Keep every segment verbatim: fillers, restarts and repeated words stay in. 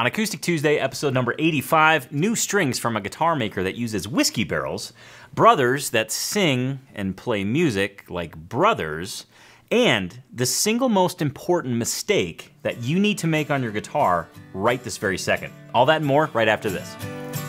On Acoustic Tuesday, episode number eighty-five, new strings from a guitar maker that uses whiskey barrels, brothers that sing and play music like brothers, and the single most important mistake that you need to make on your guitar right this very second. All that and more right after this.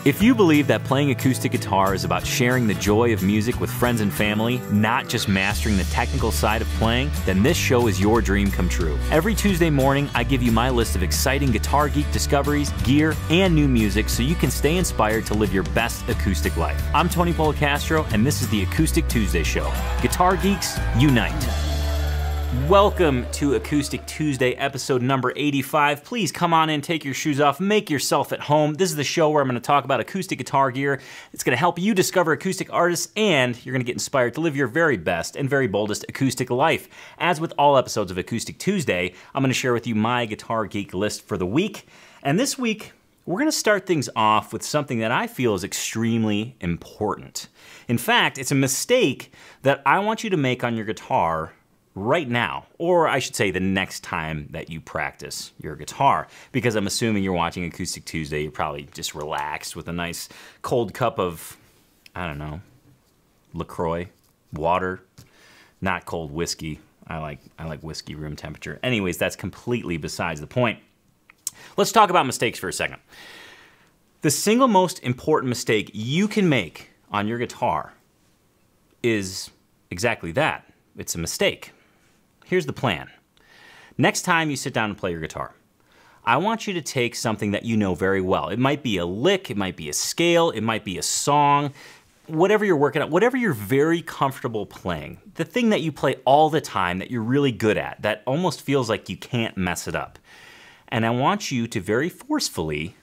If you believe that playing acoustic guitar is about sharing the joy of music with friends and family, not just mastering the technical side of playing, then this show is your dream come true. Every Tuesday morning, I give you my list of exciting guitar geek discoveries, gear, and new music so you can stay inspired to live your best acoustic life. I'm Tony Polecastro, and this is the Acoustic Tuesday Show. Guitar Geeks Unite. Welcome to Acoustic Tuesday, episode number eighty-five. Please come on in, take your shoes off, make yourself at home. This is the show where I'm gonna talk about acoustic guitar gear. It's gonna help you discover acoustic artists, and you're gonna get inspired to live your very best and very boldest acoustic life. As with all episodes of Acoustic Tuesday, I'm gonna share with you my guitar geek list for the week. And this week, we're gonna start things off with something that I feel is extremely important. In fact, it's a mistake that I want you to make on your guitar right now, or I should say the next time that you practice your guitar, because I'm assuming you're watching Acoustic Tuesday, you're probably just relaxed with a nice cold cup of, I don't know, LaCroix, water, not cold whiskey. I like, I like whiskey room temperature. Anyways, that's completely besides the point. Let's talk about mistakes for a second. The single most important mistake you can make on your guitar is exactly that. It's a mistake. Here's the plan. Next time you sit down and play your guitar, I want you to take something that you know very well. It might be a lick, it might be a scale, it might be a song, whatever you're working on, whatever you're very comfortable playing, the thing that you play all the time that you're really good at, that almost feels like you can't mess it up. And I want you to very forcefully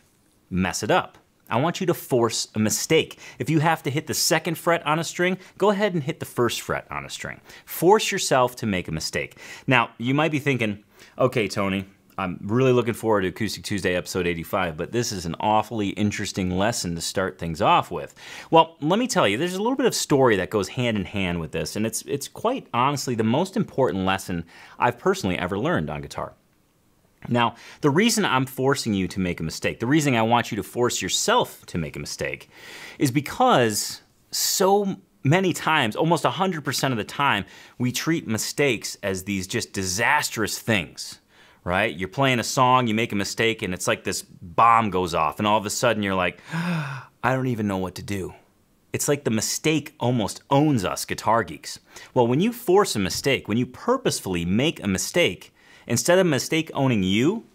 mess it up. I want you to force a mistake. If you have to hit the second fret on a string, go ahead and hit the first fret on a string. Force yourself to make a mistake. Now, you might be thinking, okay, Tony, I'm really looking forward to Acoustic Tuesday episode eighty-five, but this is an awfully interesting lesson to start things off with. Well, let me tell you, there's a little bit of story that goes hand in hand with this, and it's, it's quite honestly the most important lesson I've personally ever learned on guitar. Now, the reason I'm forcing you to make a mistake, the reason I want you to force yourself to make a mistake, is because so many times, almost one hundred percent of the time, we treat mistakes as these just disastrous things, right? You're playing a song, you make a mistake, and it's like this bomb goes off, and all of a sudden you're like, I don't even know what to do. It's like the mistake almost owns us guitar geeks. Well, when you force a mistake, when you purposefully make a mistake, instead of mistake owning you,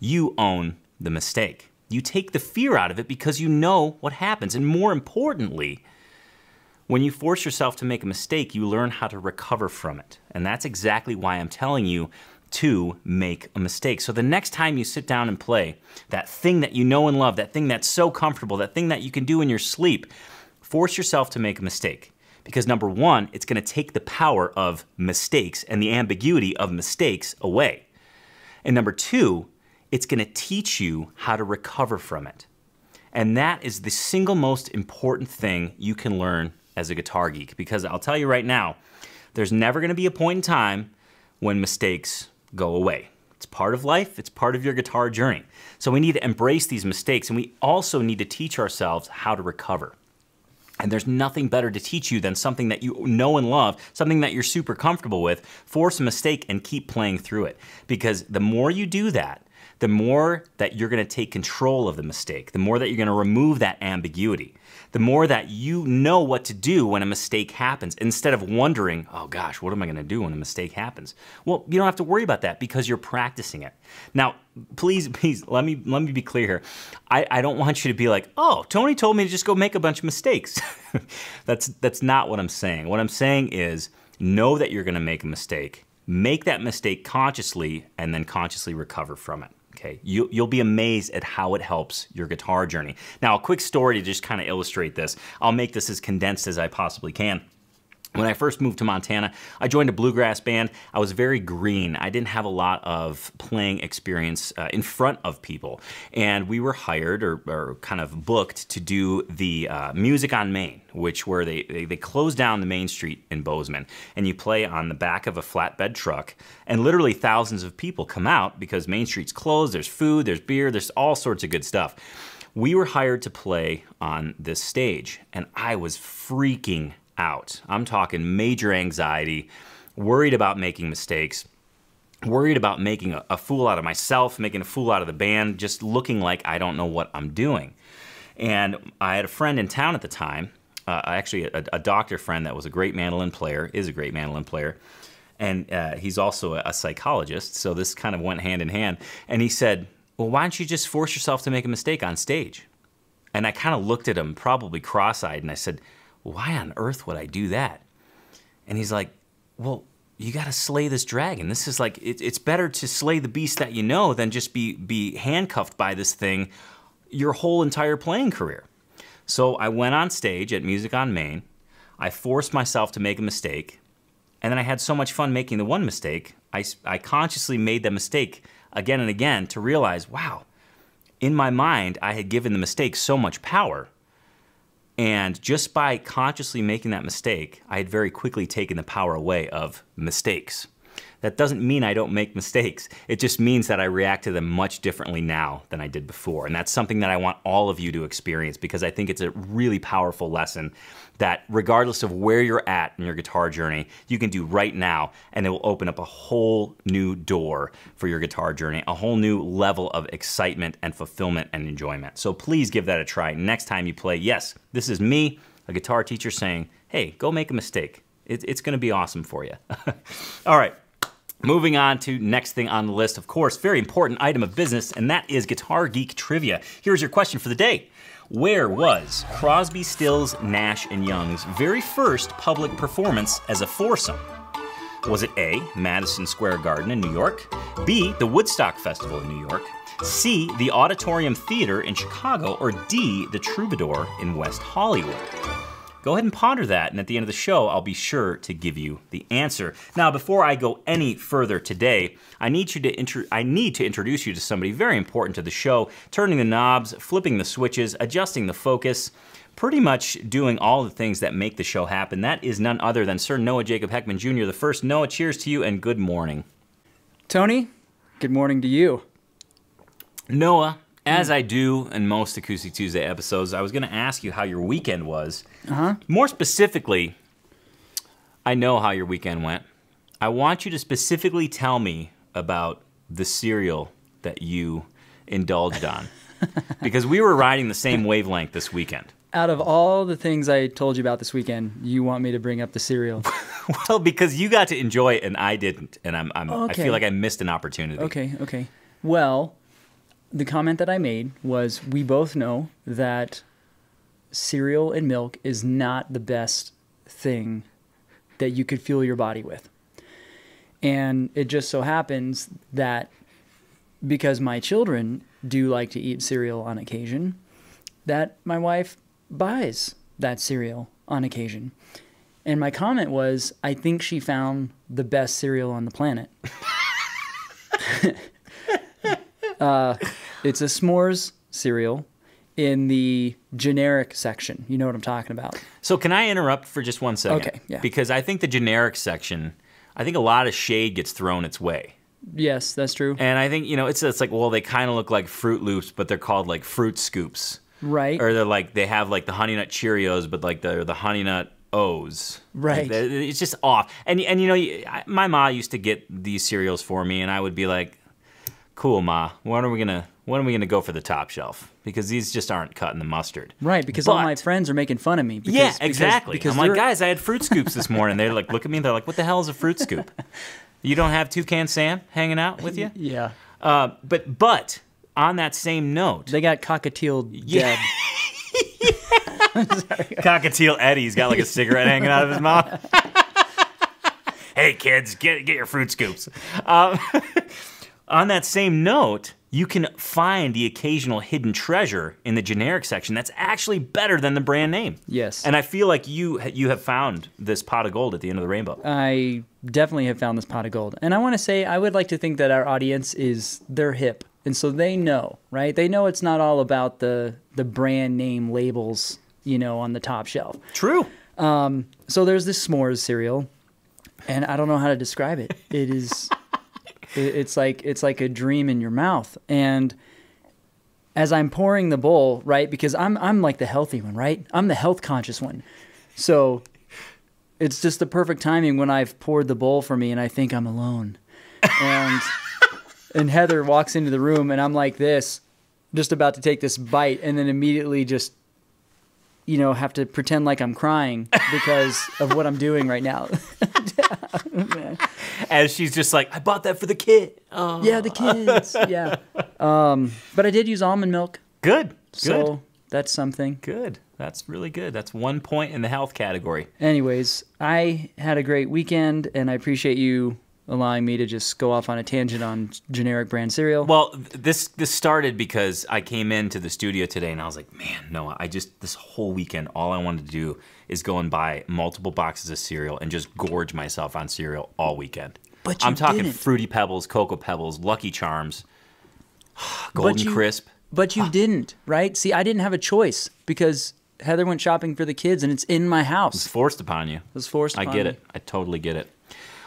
you own the mistake. You take the fear out of it because you know what happens. And more importantly, when you force yourself to make a mistake, you learn how to recover from it. And that's exactly why I'm telling you to make a mistake. So the next time you sit down and play that thing that you know and love, that thing that's so comfortable, that thing that you can do in your sleep, force yourself to make a mistake. Because number one, it's gonna take the power of mistakes and the ambiguity of mistakes away. And number two, it's gonna teach you how to recover from it. And that is the single most important thing you can learn as a guitar geek. Because I'll tell you right now, there's never gonna be a point in time when mistakes go away. It's part of life, it's part of your guitar journey. So we need to embrace these mistakes, and we also need to teach ourselves how to recover. And there's nothing better to teach you than something that you know and love, something that you're super comfortable with. Force a mistake and keep playing through it. Because the more you do that, the more that you're gonna take control of the mistake, the more that you're gonna remove that ambiguity, the more that you know what to do when a mistake happens, instead of wondering, oh gosh, what am I gonna do when a mistake happens? Well, you don't have to worry about that because you're practicing it. Now, please, please, let me let me be clear here. I, I don't want you to be like, oh, Tony told me to just go make a bunch of mistakes. that's, that's not what I'm saying. What I'm saying is, know that you're gonna make a mistake, make that mistake consciously, and then consciously recover from it. Okay, you, you'll be amazed at how it helps your guitar journey. Now, a quick story to just kind of illustrate this. I'll make this as condensed as I possibly can. When I first moved to Montana, I joined a bluegrass band. I was very green. I didn't have a lot of playing experience uh, in front of people. And we were hired or, or kind of booked to do the uh, Music on Main, which where they, they, they close down the main street in Bozeman. And you play on the back of a flatbed truck. And literally thousands of people come out because Main Street's closed. There's food, there's beer, there's all sorts of good stuff. We were hired to play on this stage. And I was freaking out. Out. I'm talking major anxiety, worried about making mistakes, worried about making a, a fool out of myself, making a fool out of the band, just looking like I don't know what I'm doing. And I had a friend in town at the time, uh, actually a, a doctor friend that was a great mandolin player, is a great mandolin player, and uh, he's also a, a psychologist, so this kind of went hand in hand. And he said, well, why don't you just force yourself to make a mistake on stage? And I kind of looked at him, probably cross-eyed, and I said, why on earth would I do that? And he's like, well, you gotta slay this dragon. This is like, it, it's better to slay the beast that you know than just be, be handcuffed by this thing your whole entire playing career. So I went on stage at Music on Main. I forced myself to make a mistake. And then I had so much fun making the one mistake, I, I consciously made that mistake again and again to realize, wow, in my mind, I had given the mistake so much power. And just by consciously making that mistake, I had very quickly taken the power away of mistakes. That doesn't mean I don't make mistakes. It just means that I react to them much differently now than I did before. And that's something that I want all of you to experience because I think it's a really powerful lesson that regardless of where you're at in your guitar journey, you can do right now and it will open up a whole new door for your guitar journey, a whole new level of excitement and fulfillment and enjoyment. So please give that a try next time you play. Yes, this is me, a guitar teacher saying, hey, go make a mistake. It, it's gonna be awesome for you. All right. Moving on to next thing on the list, of course, very important item of business, and that is Guitar Geek Trivia. Here's your question for the day. Where was Crosby, Stills, Nash and Young's very first public performance as a foursome? Was it A, Madison Square Garden in New York, B, the Woodstock Festival in New York, C, the Auditorium Theater in Chicago, or D, the Troubadour in West Hollywood? Go ahead and ponder that, and at the end of the show, I'll be sure to give you the answer. Now, before I go any further today, I need you to intro I need to introduce you to somebody very important to the show, turning the knobs, flipping the switches, adjusting the focus, pretty much doing all the things that make the show happen. That is none other than Sir Noah Jacob Heckman Junior The first, Noah, cheers to you and good morning. Tony, good morning to you. Noah. As I do in most Acoustic Tuesday episodes, I was going to ask you how your weekend was. Uh-huh. More specifically, I know how your weekend went. I want you to specifically tell me about the cereal that you indulged on. Because we were riding the same wavelength this weekend. Out of all the things I told you about this weekend, you want me to bring up the cereal? Well, because you got to enjoy it and I didn't. And I'm, I'm, okay. I feel like I missed an opportunity. Okay, okay. Well... the comment that I made was, we both know that cereal and milk is not the best thing that you could fuel your body with. And it just so happens that because my children do like to eat cereal on occasion, that my wife buys that cereal on occasion. And my comment was, I think she found the best cereal on the planet. Uh, it's a s'mores cereal in the generic section. You know what I'm talking about. So can I interrupt for just one second? Okay, yeah. Because I think the generic section, I think a lot of shade gets thrown its way. Yes, that's true. And I think, you know, it's, it's like, well, they kind of look like Fruit Loops, but they're called like Fruit Scoops. Right. Or they're like, they have like the Honey Nut Cheerios, but like the, the Honey Nut O's. Right. Like, it's just off. And, and you know, my ma used to get these cereals for me, and I would be like, cool, Ma. When are we gonna when are we gonna go for the top shelf? Because these just aren't cutting the mustard. Right, because but, all my friends are making fun of me. Because, yeah, exactly. Because, because I'm like, guys, I had Fruit Scoops this morning. They're like, look at me. They're like, what the hell is a Fruit Scoop? You don't have Toucan Sam hanging out with you? Yeah. Uh, but but on that same note, they got cockatiel dead. Cockatiel Eddie's got like a cigarette hanging out of his mouth. Hey kids, get get your Fruit Scoops. Um, On that same note, you can find the occasional hidden treasure in the generic section that's actually better than the brand name. Yes. And I feel like you you have found this pot of gold at the end of the rainbow. I definitely have found this pot of gold. And I want to say, I would like to think that our audience is, they're hip. And so they know, right? They know it's not all about the, the brand name labels, you know, on the top shelf. True. Um, so there's this s'mores cereal, and I don't know how to describe it. It is... It's like it's like a dream in your mouth. And as I'm pouring the bowl, right, because I'm I'm like the healthy one, right? I'm the health conscious one. So it's just the perfect timing when I've poured the bowl for me and I think I'm alone. And and Heather walks into the room and I'm like this, just about to take this bite, and then immediately just, you know, have to pretend like I'm crying because of what I'm doing right now. Man. As she's just like, I bought that for the kid. Oh. Yeah, the kids. Yeah. Um, but I did use almond milk. Good. So good. That's something. Good. That's really good. That's one point in the health category. Anyways, I had a great weekend, and I appreciate you allowing me to just go off on a tangent on generic brand cereal. Well, this this started because I came into the studio today and I was like, man, Noah, I just, this whole weekend, all I wanted to do is go and buy multiple boxes of cereal and just gorge myself on cereal all weekend. But you I'm talking didn't. Fruity Pebbles, Cocoa Pebbles, Lucky Charms, Golden but you, Crisp. But you didn't, right? See, I didn't have a choice because Heather went shopping for the kids and it's in my house. It was forced upon you. It was forced upon I get me. it. I totally get it.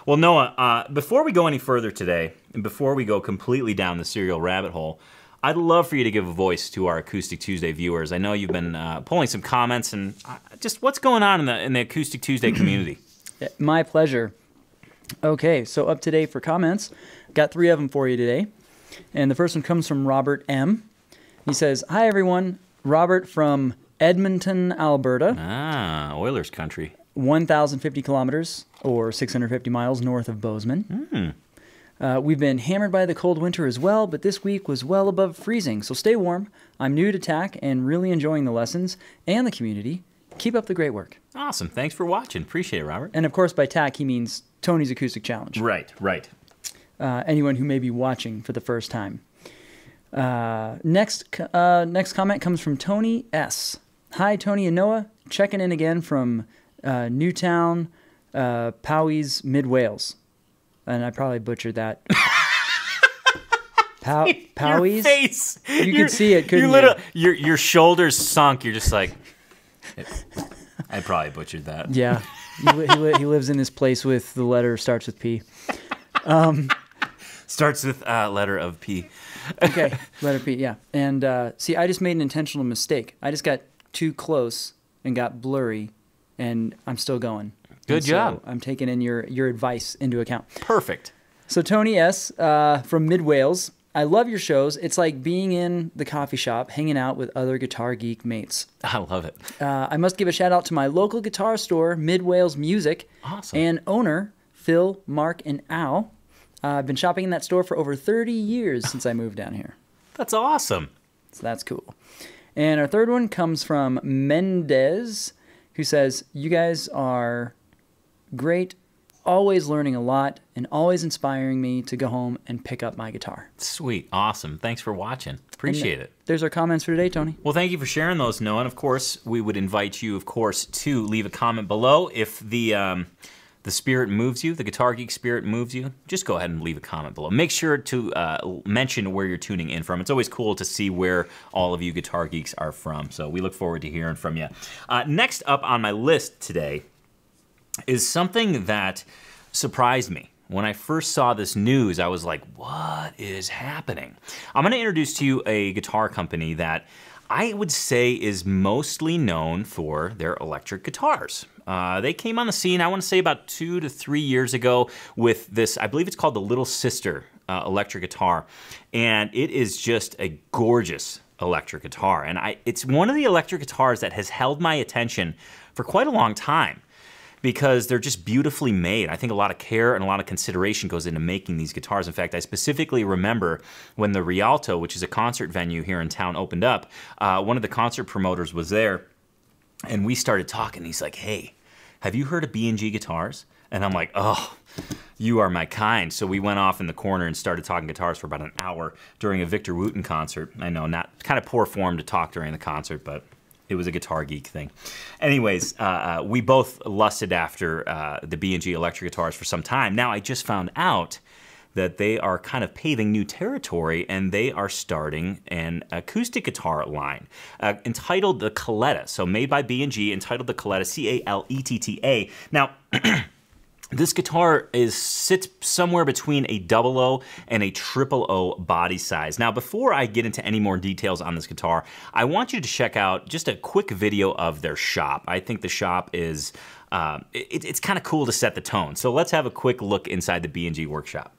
Well, Noah, uh, before we go any further today, and before we go completely down the cereal rabbit hole, I'd love for you to give a voice to our Acoustic Tuesday viewers. I know you've been uh, pulling some comments, and uh, just what's going on in the, in the Acoustic Tuesday community? My pleasure. Okay, so up today for comments. Got three of them for you today. And the first one comes from Robert M. He says, hi, everyone. Robert from Edmonton, Alberta. Ah, Oilers country. one thousand fifty kilometers or six hundred fifty miles north of Bozeman. Mm. Uh, we've been hammered by the cold winter as well, but this week was well above freezing, so stay warm. I'm new to T A C and really enjoying the lessons and the community. Keep up the great work. Awesome. Thanks for watching. Appreciate it, Robert. And of course, by T A C, he means Tony's Acoustic Challenge. Right, right. Uh, anyone who may be watching for the first time. Uh, next, uh, next comment comes from Tony S. Hi, Tony and Noah. Checking in again from... Uh, Newtown, uh, Powys, Mid Wales, and I probably butchered that. Pow Powys. Your face. You your, could see it, couldn't your little, you? Your your shoulders sunk. You're just like, I probably butchered that. Yeah, he, li he, li he lives in this place with the letter starts with P. Um, starts with uh, letter of P. Okay, letter P. Yeah, and uh, see, I just made an intentional mistake. I just got too close and got blurry. And I'm still going. Good so job. I'm taking in your, your advice into account. Perfect. So Tony S. Uh, from Mid Wales, I love your shows. It's like being in the coffee shop, hanging out with other guitar geek mates. I love it. Uh, I must give a shout out to my local guitar store, Mid Wales Music. Awesome. And owner, Phil, Mark, and Al. Uh, I've been shopping in that store for over thirty years since I moved down here. That's awesome. So that's cool. And our third one comes from Mendez, who says, you guys are great, always learning a lot, and always inspiring me to go home and pick up my guitar. Sweet. Awesome. Thanks for watching. Appreciate it. There's our comments for today, Tony. Well, thank you for sharing those, Noah. And, of course, we would invite you, of course, to leave a comment below. If the um, the spirit moves you, the Guitar Geek spirit moves you, just go ahead and leave a comment below. Make sure to uh, mention where you're tuning in from. It's always cool to see where all of you Guitar Geeks are from, so we look forward to hearing from you. Uh, next up on my list today is something that surprised me. When I first saw this news, I was like, what is happening? I'm gonna introduce to you a guitar company that I would say is mostly known for their electric guitars. Uh, they came on the scene, I want to say about two to three years ago with this, I believe it's called the Little Sister uh, electric guitar. And it is just a gorgeous electric guitar. And I, it's one of the electric guitars that has held my attention for quite a long time because they're just beautifully made. I think a lot of care and a lot of consideration goes into making these guitars. In fact, I specifically remember when the Rialto, which is a concert venue here in town, opened up, uh, one of the concert promoters was there and we started talking. He's like, hey, have you heard of B and G Guitars? And I'm like, oh, you are my kind. So we went off in the corner and started talking guitars for about an hour during a Victor Wooten concert. I know, not kind of poor form to talk during the concert, but it was a guitar geek thing. Anyways, uh, we both lusted after uh, the B and G electric guitars for some time. Now I just found out that they are kind of paving new territory, and they are starting an acoustic guitar line uh, entitled the Caletta. So made by B and G, entitled the Caletta, C A L E T T A. Now, this guitar is sits somewhere between a double O and a triple O body size. Now, before I get into any more details on this guitar, I want you to check out just a quick video of their shop. I think the shop is, uh, it, it's kind of cool to set the tone. So let's have a quick look inside the B and G workshop.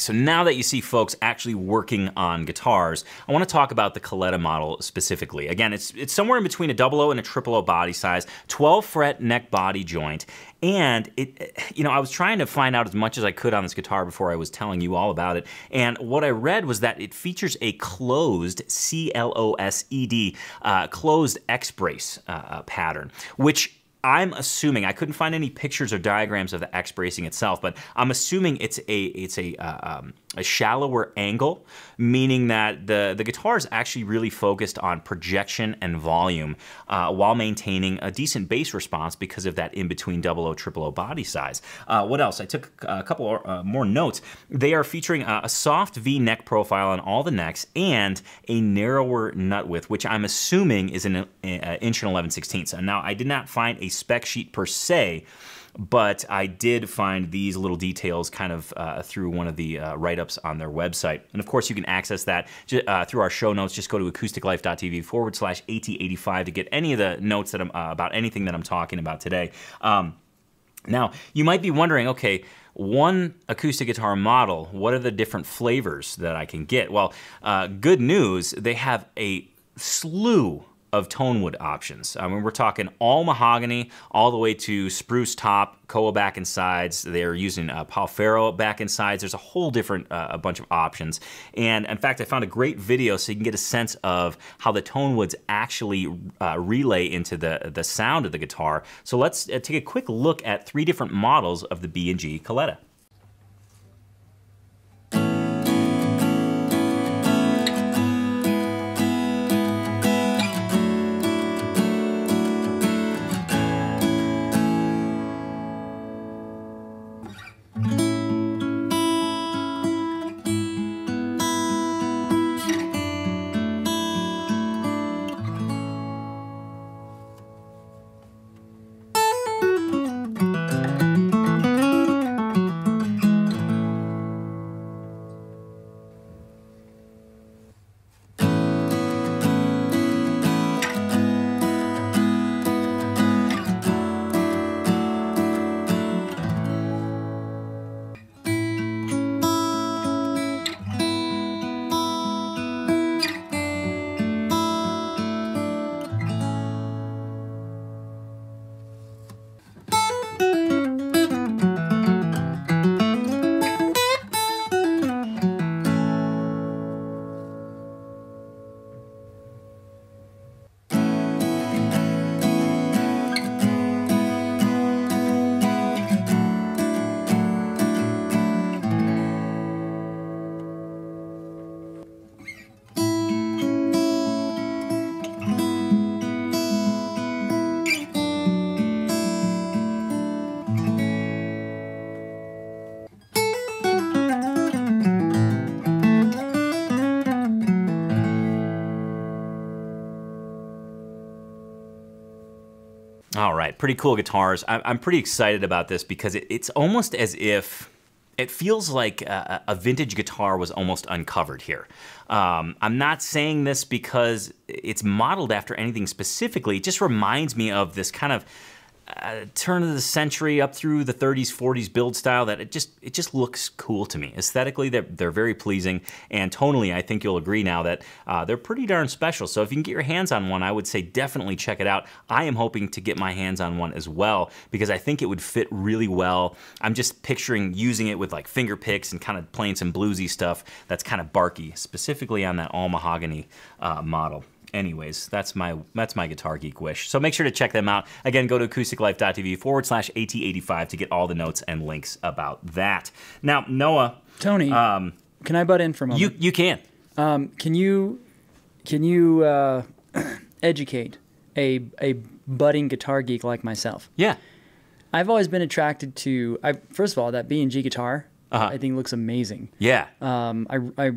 So now that you see folks actually working on guitars, I want to talk about the Caletta model specifically. Again, it's it's somewhere in between a double O and a triple O body size, twelve fret neck body joint, and it, you know, I was trying to find out as much as I could on this guitar before I was telling you all about it, and what I read was that it features a closed, C L O S E D, uh, closed X-brace uh, pattern, which I'm assuming, I couldn't find any pictures or diagrams of the X bracing itself, but I'm assuming it's a it's a uh, um, a shallower angle, meaning that the the guitar is actually really focused on projection and volume uh, while maintaining a decent bass response because of that in between double O triple O body size. Uh, what else? I took a couple uh, more notes. They are featuring a, a soft V neck profile on all the necks and a narrower nut width, which I'm assuming is an uh, inch and eleven sixteenths. Now I did not find a spec sheet per se, but I did find these little details kind of uh, through one of the uh, write-ups on their website. And of course you can access that uh, through our show notes. Just go to acousticlife.tv forward slash AT85 to get any of the notes that I'm uh, about anything that I'm talking about today. Um, now you might be wondering, okay, one acoustic guitar model, what are the different flavors that I can get? Well, uh, good news, they have a slew of tonewood options. I mean, we're talking all mahogany, all the way to spruce top, koa back and sides. They're using uh, palfaro back and sides. There's a whole different, uh, a bunch of options. And in fact, I found a great video so you can get a sense of how the tonewoods actually uh, relay into the, the sound of the guitar. So let's take a quick look at three different models of the B and G Caletta. All right, pretty cool guitars. I'm pretty excited about this because it's almost as if, it feels like a, a vintage guitar was almost uncovered here. Um, I'm not saying this because it's modeled after anything specifically. It just reminds me of this kind of uh, turn of the century up through the thirties, forties build style that it just it just looks cool to me. Aesthetically, they're, they're very pleasing, and tonally, I think you'll agree now that uh, they're pretty darn special. So if you can get your hands on one, I would say definitely check it out. I am hoping to get my hands on one as well because I think it would fit really well. I'm just picturing using it with like finger picks and kind of playing some bluesy stuff that's kind of barky, specifically on that all mahogany uh, model. Anyways, that's my that's my guitar geek wish. So make sure to check them out. Again, go to acousticlife.tv forward slash AT85 to get all the notes and links about that. Now, Noah. Tony, um, can I butt in for a moment? You, you can. Um, can you can you uh, educate a, a budding guitar geek like myself? Yeah. I've always been attracted to, I, first of all, that B and G guitar, uh-huh. I think looks amazing. Yeah. Um, I, I,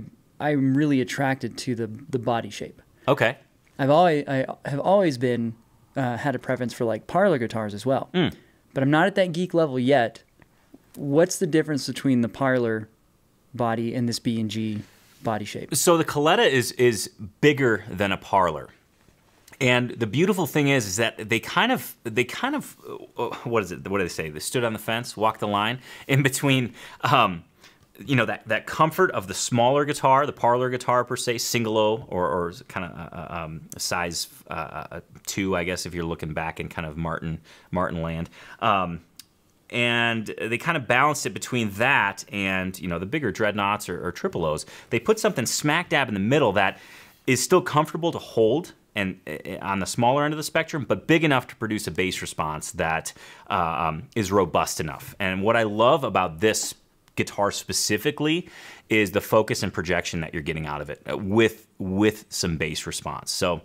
I'm really attracted to the, the body shape. Okay. I've always I have always been uh, had a preference for like parlor guitars as well, mm. but I'm not at that geek level yet. What's the difference between the parlor body and this B and G body shape? So the Caletta is is bigger than a parlor, and the beautiful thing is is that they kind of they kind of what is it? What do they say? They stood on the fence, walked the line in between. Um, You know, that, that comfort of the smaller guitar, the parlor guitar per se, singolo or, or kind of uh, um, size uh, two, I guess, if you're looking back in kind of Martin, Martin land. Um, and they kind of balanced it between that and, you know, the bigger dreadnoughts or, or triple O's. They put something smack dab in the middle that is still comfortable to hold and uh, on the smaller end of the spectrum, but big enough to produce a bass response that um, is robust enough. And what I love about this guitar specifically is the focus and projection that you're getting out of it with with some bass response. So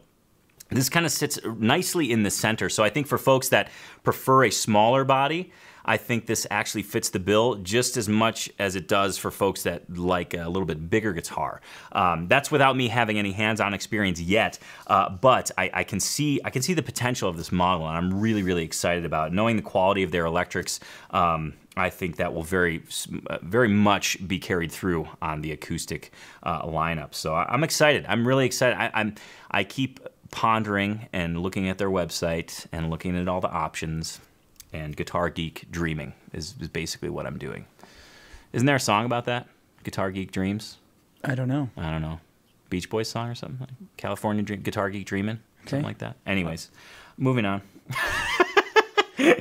this kind of sits nicely in the center. So I think for folks that prefer a smaller body, I think this actually fits the bill just as much as it does for folks that like a little bit bigger guitar. Um, that's without me having any hands-on experience yet, uh, but I, I can see I can see the potential of this model, and I'm really really excited about it. Knowing the quality of their electrics, um, I think that will very very much be carried through on the acoustic uh, lineup. So I, I'm excited. I'm really excited. I, I'm I keep pondering and looking at their website and looking at all the options. And guitar geek dreaming is, is basically what I'm doing. Isn't there a song about that? Guitar geek dreams? I don't know. I don't know. Beach Boys song or something? Like California dream, guitar geek dreaming? Okay. Something like that. Anyways, moving on.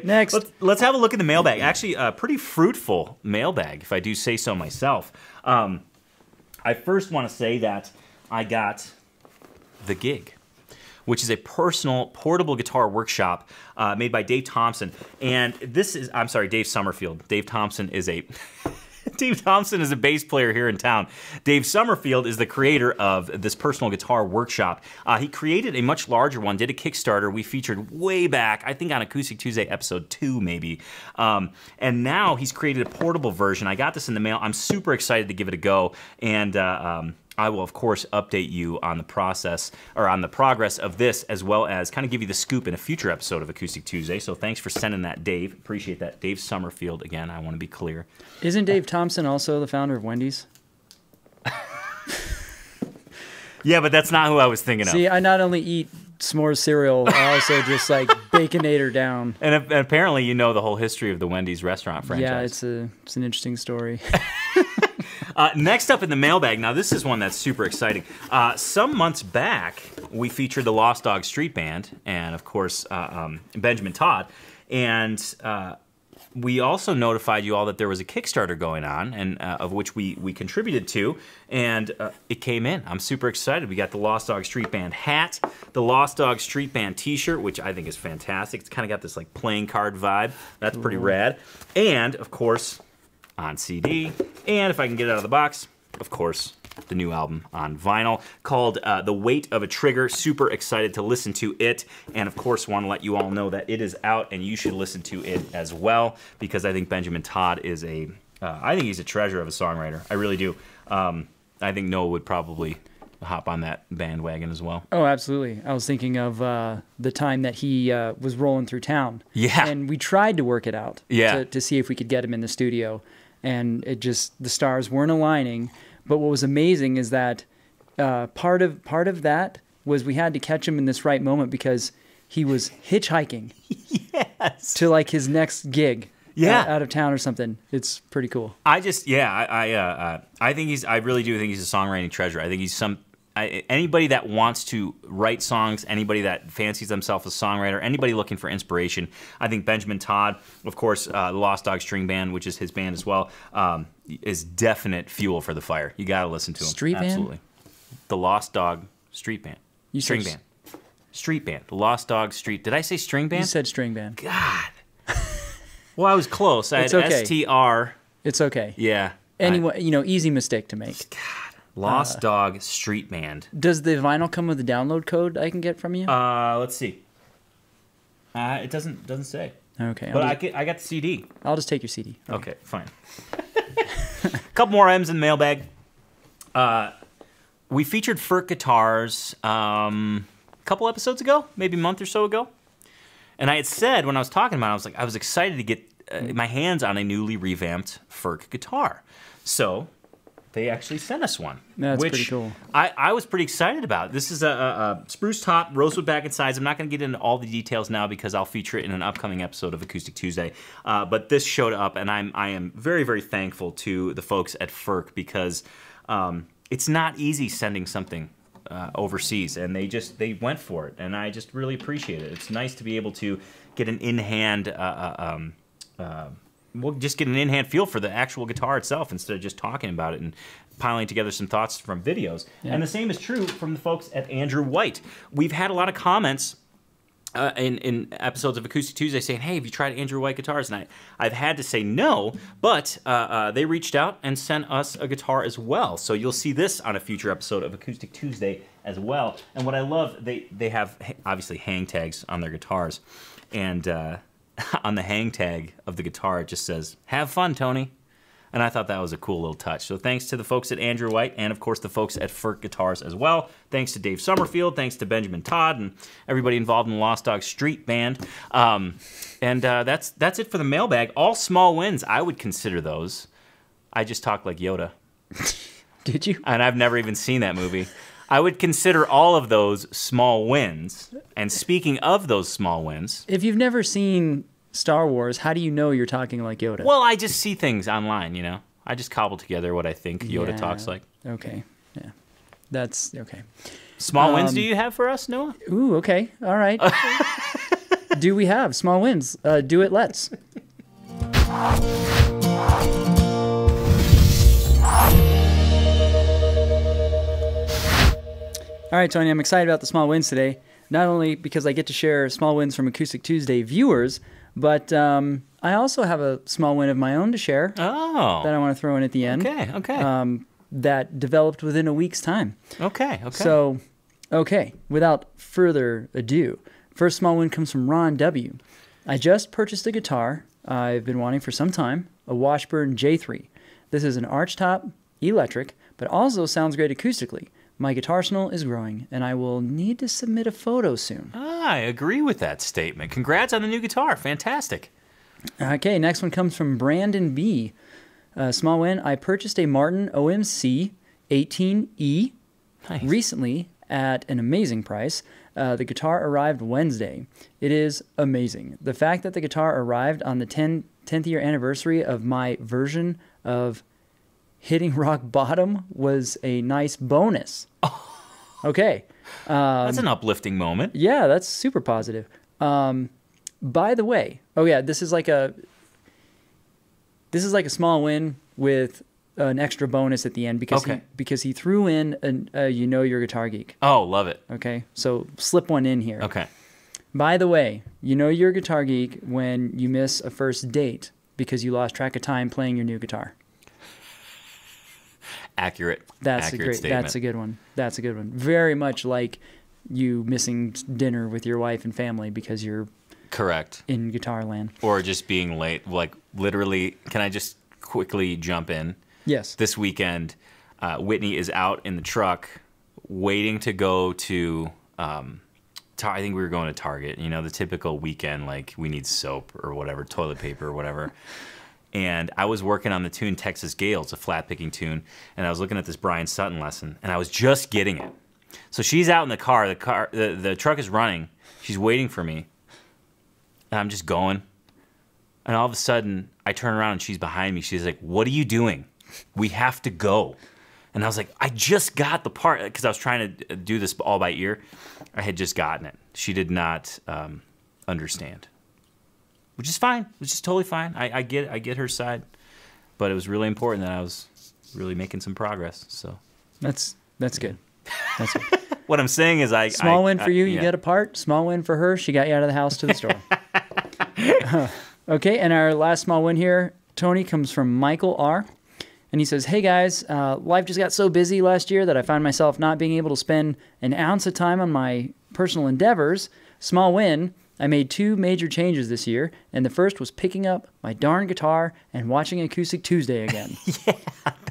Next. Let's, let's have a look at the mailbag. Actually, a pretty fruitful mailbag, if I do say so myself. Um, I first want to say that I got the gig, which is a personal portable guitar workshop uh, made by Dave Thompson. And this is, I'm sorry, Dave Summerfield. Dave Thompson is a, Dave Thompson is a bass player here in town. Dave Summerfield is the creator of this personal guitar workshop. Uh, he created a much larger one, did a Kickstarter we featured way back, I think on Acoustic Tuesday episode two maybe. Um, and now he's created a portable version. I got this in the mail. I'm super excited to give it a go. And uh, um, I will, of course, update you on the process or on the progress of this, as well as kind of give you the scoop in a future episode of Acoustic Tuesday. So thanks for sending that, Dave. Appreciate that. Dave Summerfield, again, I want to be clear. Isn't Dave Thompson also the founder of Wendy's? Yeah, but that's not who I was thinking of. See, I not only eat s'mores cereal, I also just like Baconator down. And, and apparently you know the whole history of the Wendy's restaurant franchise. Yeah, it's, a, it's an interesting story. Uh, next up in the mailbag, now this is one that's super exciting. Uh, some months back, we featured the Lost Dog Street Band and, of course, uh, um, Benjamin Todd. And uh, we also notified you all that there was a Kickstarter going on, and uh, of which we, we contributed to, and uh, it came in. I'm super excited. We got the Lost Dog Street Band hat, the Lost Dog Street Band t-shirt, which I think is fantastic. It's kind of got this like playing card vibe. That's pretty Ooh. rad. And, of course, on C D, and if I can get it out of the box, of course, the new album on vinyl called uh, The Weight of a Trigger. Super excited to listen to it, and of course want to let you all know that it is out and you should listen to it as well, because I think Benjamin Todd is a, uh, I think he's a treasure of a songwriter. I really do. Um, I think Noah would probably hop on that bandwagon as well. Oh, absolutely. I was thinking of uh, the time that he uh, was rolling through town. Yeah. And we tried to work it out yeah. to, to see if we could get him in the studio. And it just, the stars weren't aligning. But what was amazing is that uh, part of part of that was we had to catch him in this right moment because he was hitchhiking yes. to like his next gig. Yeah, out of town or something. It's pretty cool. I just, yeah, I, I, uh, uh, I think he's. I really do think he's a songwriting treasure. I think he's some. I, anybody that wants to write songs, anybody that fancies themselves a songwriter, anybody looking for inspiration. I think Benjamin Todd, of course, uh, the Lost Dog String Band, which is his band as well, um, is definite fuel for the fire. You got to listen to him. Street absolutely. Band? The Lost Dog Street Band. You string band. Street Band. The Lost Dog Street. Did I say String Band? You said String Band. God. Well, I was close. I it's had okay. S T R. It's okay. Yeah. Anyway, you know, easy mistake to make. God. Lost uh, Dog Street Band. Does the vinyl come with a download code I can get from you? Uh, let's see. Uh, it doesn't doesn't say. Okay. But just, I get, I got the C D. I'll just take your C D. Okay, okay fine. A couple more M's in the mailbag. Uh, we featured F E R C guitars um, a couple episodes ago, maybe a month or so ago. And I had said when I was talking about it, I was like, I was excited to get uh, my hands on a newly revamped F E R C guitar. So they actually sent us one. That's which pretty cool. I, I was pretty excited about. This is a, a, a spruce top, rosewood back and sides. I'm not going to get into all the details now because I'll feature it in an upcoming episode of Acoustic Tuesday. Uh, but this showed up, and I'm, I am very, very thankful to the folks at F E R C because um, it's not easy sending something Uh, overseas, and they just they went for it, and I just really appreciate it. It's nice to be able to get an in-hand, uh, um, uh, we'll just get an in-hand feel for the actual guitar itself instead of just talking about it and piling together some thoughts from videos. Yeah. And the same is true from the folks at Andrew White. We've had a lot of comments Uh, in, in episodes of Acoustic Tuesday saying, hey, have you tried Andrew White guitars? And I, I've had to say no, but uh, uh, they reached out and sent us a guitar as well. So you'll see this on a future episode of Acoustic Tuesday as well. And what I love, they, they have obviously hang tags on their guitars. And uh, on the hang tag of the guitar, it just says, have fun, Tony. And I thought that was a cool little touch. So thanks to the folks at Andrew White and, of course, the folks at F E R C Guitars as well. Thanks to Dave Summerfield. Thanks to Benjamin Todd and everybody involved in the Lost Dog Street Band. Um, and uh, that's that's it for the mailbag. All small wins. I would consider those. I just talk like Yoda. Did you? And I've never even seen that movie. I would consider all of those small wins. And speaking of those small wins... If you've never seen Star Wars, how do you know you're talking like Yoda? Well, I just see things online, you know? I just cobble together what I think Yoda yeah. talks like. Okay, yeah. That's, okay. Small um, wins do you have for us, Noah? Ooh, okay, all right. Do we have small wins? Uh, do it, let's. All right, Tony, I'm excited about the small wins today. Not only because I get to share small wins from Acoustic Tuesday viewers, but um, I also have a small win of my own to share oh. that I want to throw in at the end. Okay, okay. Um, that developed within a week's time. Okay, okay. So, okay, without further ado, first small win comes from Ron W. I just purchased a guitar I've been wanting for some time, a Washburn J three. This is an archtop, electric, but also sounds great acoustically. My guitar arsenal is growing, and I will need to submit a photo soon. Ah, I agree with that statement. Congrats on the new guitar. Fantastic. Okay, next one comes from Brandon B. Uh, small win. I purchased a Martin O M C eighteen E nice. Recently at an amazing price. Uh, the guitar arrived Wednesday. It is amazing. The fact that the guitar arrived on the tenth year anniversary of my version of hitting rock bottom was a nice bonus. Oh. Okay. Um, that's an uplifting moment. Yeah, that's super positive. Um, by the way, oh yeah, this is like a this is like a small win with an extra bonus at the end because okay. he, because he threw in an uh, you know you're a guitar geek. Oh, love it. Okay, so slip one in here. Okay. By the way, you know you're a guitar geek when you miss a first date because you lost track of time playing your new guitar. Accurate. That's accurate a great. Statement. That's a good one. That's a good one. Very much like you missing dinner with your wife and family because you're correct in guitar land, or just being late. Like literally, can I just quickly jump in? Yes. This weekend, uh, Whitney is out in the truck waiting to go to, um, tar I think we were going to Target, you know, the typical weekend, like we need soap or whatever, toilet paper or whatever. And I was working on the tune Texas Gale. It's a flat picking tune. And I was looking at this Brian Sutton lesson, and I was just getting it. So she's out in the car. The car, the, the truck is running. She's waiting for me. And I'm just going. And all of a sudden, I turn around and she's behind me. She's like, "What are you doing? We have to go." And I was like, "I just got the part," because I was trying to do this all by ear. I had just gotten it. She did not um, understand, which is fine. Which is totally fine. I, I get, I get her side, but it was really important that I was really making some progress. So that's that's good. That's good. What I'm saying is, I small I, win for I, you. I, yeah. You get a part. Small win for her. She got you out of the house to the store. uh, okay, and our last small win here, Tony, comes from Michael R. And he says, "Hey guys, uh, life just got so busy last year that I found myself not being able to spend an ounce of time on my personal endeavors. Small win, I made two major changes this year, and the first was picking up my darn guitar and watching Acoustic Tuesday again." Yeah,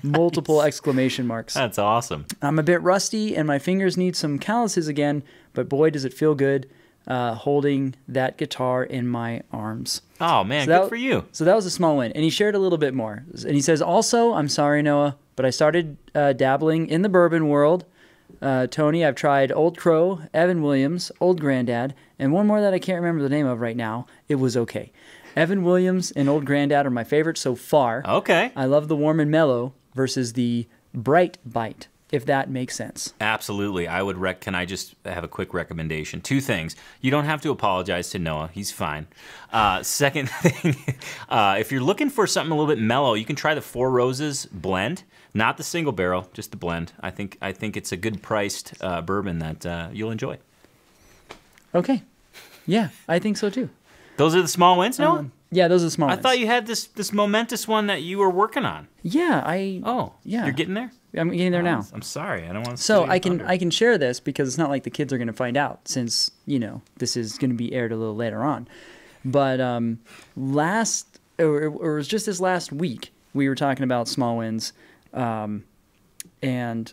multiple nice. Exclamation marks. That's awesome. "I'm a bit rusty, and my fingers need some calluses again, but boy, does it feel good uh, holding that guitar in my arms." Oh, man, so that, good for you. So that was a small win, and he shared a little bit more. And he says, "Also, I'm sorry, Noah, but I started uh, dabbling in the bourbon world. Uh, Tony, I've tried Old Crow, Evan Williams, Old Grandad, and one more that I can't remember the name of right now. It was okay. Evan Williams and Old Grandad are my favorites so far. Okay. I love the warm and mellow versus the bright bite, if that makes sense." Absolutely. I would rec- can I just have a quick recommendation? Two things. You don't have to apologize to Noah. He's fine. Uh, second thing, uh, if you're looking for something a little bit mellow, you can try the Four Roses blend. Not the single barrel, just the blend. I think I think it's a good priced uh, bourbon that uh, you'll enjoy. Okay, yeah, I think so too. Those are the small wins, Noah? Um, yeah, those are the small. I wins. thought you had this this momentous one that you were working on. Yeah, I. Oh, yeah, you're getting there. I'm getting there oh, now. I'm sorry, I don't want to. So I can thunder. I can share this because it's not like the kids are going to find out, since you know this is going to be aired a little later on. But um, last or, or it was just this last week we were talking about small wins. Um, and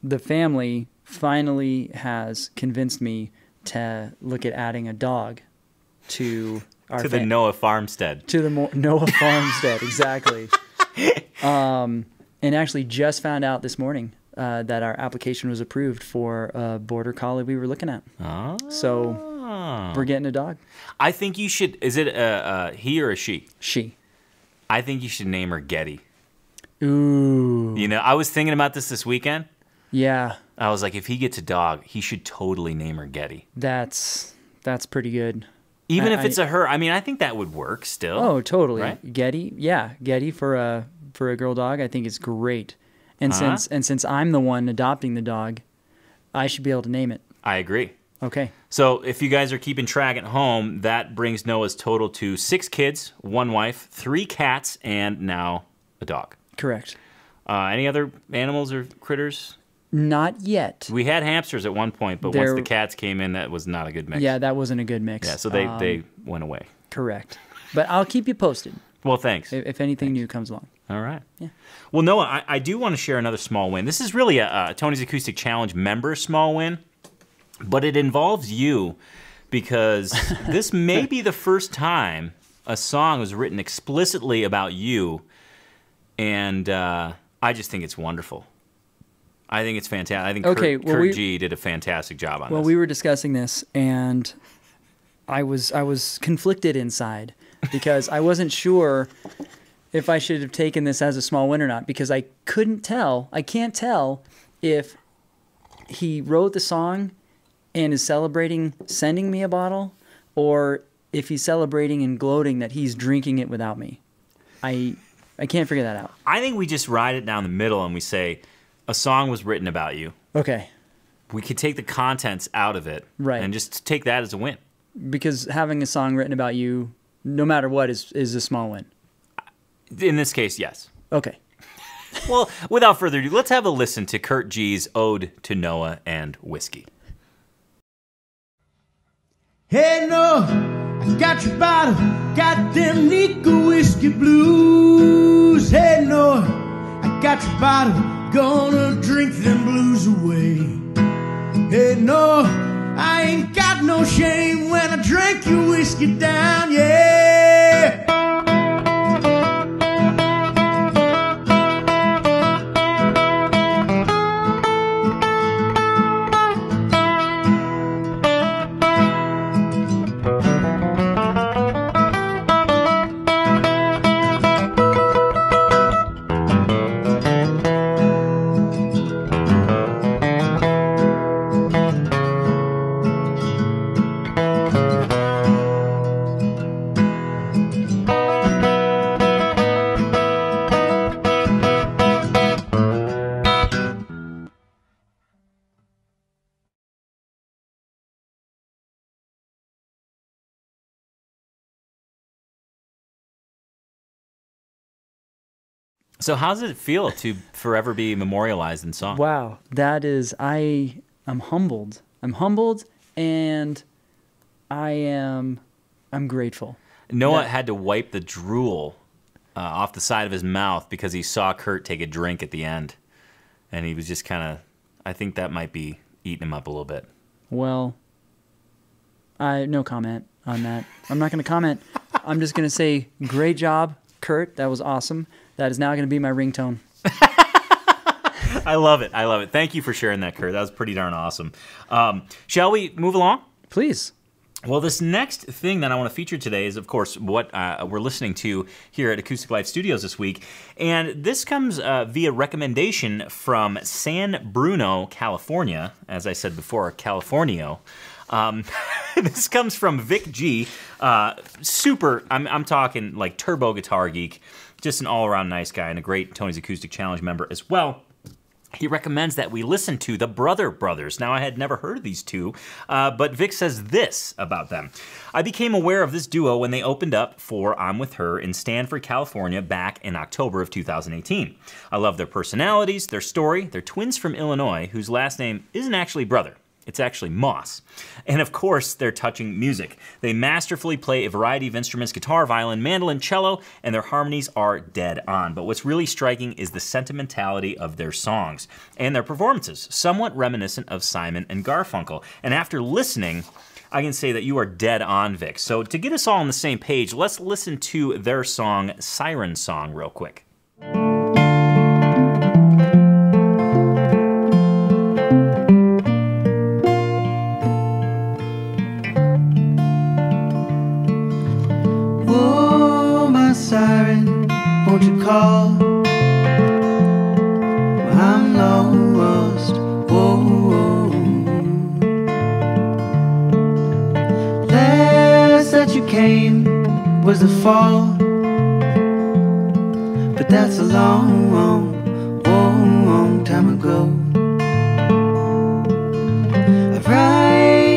the family finally has convinced me to look at adding a dog to our to the Noah farmstead. To the Mo Noah farmstead, exactly. Um, and actually, just found out this morning uh, that our application was approved for a border collie we were looking at. Oh. So we're getting a dog. I think you should. Is it a, a he or a she? She. I think you should name her Getty. Ooh. You know, I was thinking about this this weekend. Yeah. I was like, if he gets a dog, he should totally name her Getty. That's that's pretty good. Even I, if it's I, a her, I mean, I think that would work still. Oh, totally. Right? Getty, yeah, Getty for a for a girl dog, I think is great. And uh-huh. since and since I'm the one adopting the dog, I should be able to name it. I agree. Okay. So if you guys are keeping track at home, that brings Noah's total to six kids, one wife, three cats, and now a dog. Correct. Uh, any other animals or critters? Not yet. We had hamsters at one point, but They're, once the cats came in, that was not a good mix. Yeah, that wasn't a good mix. Yeah, so they, um, they went away. Correct. But I'll keep you posted. Well, thanks. If, if anything thanks. new comes along. All right. Yeah. Well, Noah, I, I do want to share another small win. This is really a, a Tony's Acoustic Challenge member small win, but it involves you because this may be the first time a song was written explicitly about you. And uh, I just think it's wonderful. I think it's fantastic. I think okay, Kurt, well, Kurt we, G did a fantastic job on well, this. Well, we were discussing this, and I was I was conflicted inside because I wasn't sure if I should have taken this as a small win or not, because I couldn't tell. I can't tell if he wrote the song and is celebrating sending me a bottle, or if he's celebrating and gloating that he's drinking it without me. I... I can't figure that out. I think we just ride it down the middle and we say, a song was written about you. Okay. We could take the contents out of it. Right. And just take that as a win. Because having a song written about you, no matter what, is, is a small win. In this case, yes. Okay. Well, without further ado, let's have a listen to Kurt G's Ode to Noah and Whiskey. Hey, Noah, I got your bottle, goddamn legal whiskey blues. Hey, Noah, I got your bottle, gonna drink them blues away. twist you down, yeah. So how does it feel to forever be memorialized in song? Wow, that is, I am humbled. I'm humbled, and I am, I'm grateful. Noah that, had to wipe the drool uh, off the side of his mouth because he saw Kurt take a drink at the end, and he was just kind of, I think that might be eating him up a little bit. Well, I no comment on that. I'm not going to comment. I'm just going to say, great job, Kurt. That was awesome. That is now going to be my ringtone. I love it. I love it. Thank you for sharing that, Kurt. That was pretty darn awesome. Um, shall we move along? Please. Well, this next thing that I want to feature today is, of course, what uh, we're listening to here at Acoustic Live Studios this week. And this comes uh, via recommendation from San Bruno, California. As I said before, Californio. Um, this comes from Vic G. Uh, super, I'm, I'm talking like turbo guitar geek. Just an all-around nice guy and a great Tony's Acoustic Challenge member as well. He recommends that we listen to the Brother Brothers. Now, I had never heard of these two, uh, but Vic says this about them. I became aware of this duo when they opened up for I'm With Her in Stanford, California back in October of two thousand eighteen. I love their personalities, their story. They're twins from Illinois whose last name isn't actually Brother. It's actually Moss. And of course, they're touching music. They masterfully play a variety of instruments, guitar, violin, mandolin, cello, and their harmonies are dead on. But what's really striking is the sentimentality of their songs and their performances, somewhat reminiscent of Simon and Garfunkel. And after listening, I can say that you are dead on, Vic. So to get us all on the same page, let's listen to their song, Siren Song, real quick. Siren, won't you call? I'm lost, whoa, whoa. Last that you came was the fall, but that's a long, long, long, long time ago. I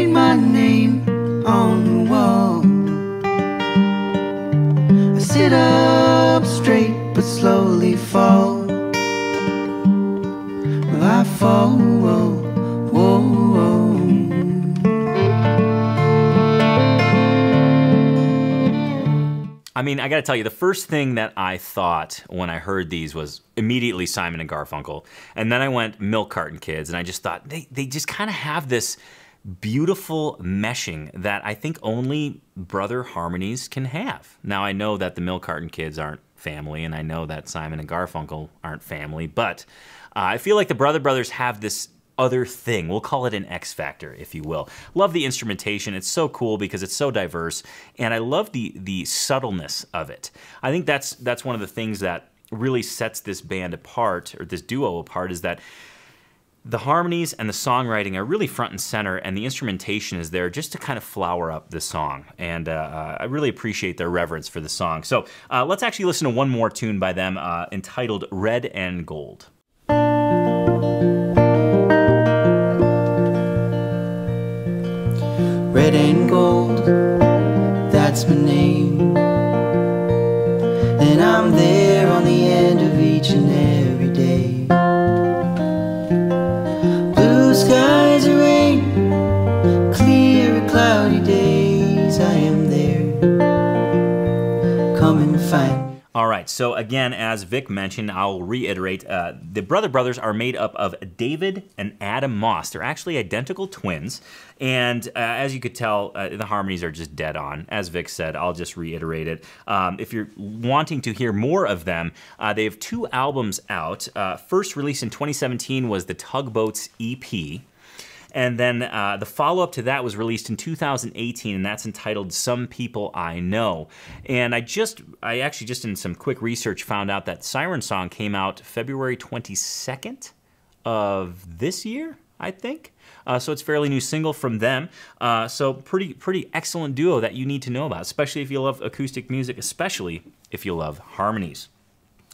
write my name on the wall. Sit up straight but slowly fall. Well, I fall, whoa, whoa, whoa. I mean, I gotta tell you, the first thing that I thought when I heard these was immediately Simon and Garfunkel. And then I went Milk Carton Kids, and I just thought, they, they just kind of have this beautiful meshing that I think only brother harmonies can have. Now, I know that the Milk Carton Kids aren't family, and I know that Simon and Garfunkel aren't family, but uh, I feel like the Brother Brothers have this other thing. We'll call it an X factor, if you will. Love the instrumentation. It's so cool because it's so diverse, and I love the the subtleness of it. I think that's that's one of the things that really sets this band apart, or this duo apart, is that the harmonies and the songwriting are really front and center, and the instrumentation is there just to kind of flower up the song. And uh, I really appreciate their reverence for the song. So uh, let's actually listen to one more tune by them uh, entitled Red and Gold. Red and gold, that's my name. And I'm there on the end of each and every day. Skies of rain, clear cloudy days, I am there, come and find. All right, right, so again, as Vic mentioned, I'll reiterate, uh, the Brother Brothers are made up of David and Adam Moss. They're actually identical twins, and uh, as you could tell, uh, the harmonies are just dead on. As Vic said, I'll just reiterate it. Um, if you're wanting to hear more of them, uh, they have two albums out. Uh, first released in twenty seventeen was the Tugboats E P. And then uh, the follow-up to that was released in two thousand eighteen, and that's entitled Some People I Know. And I just, I actually just in some quick research found out that Siren Song came out February twenty-second of this year, I think. Uh, so it's a fairly new single from them. Uh, so pretty, pretty excellent duo that you need to know about, especially if you love acoustic music, especially if you love harmonies.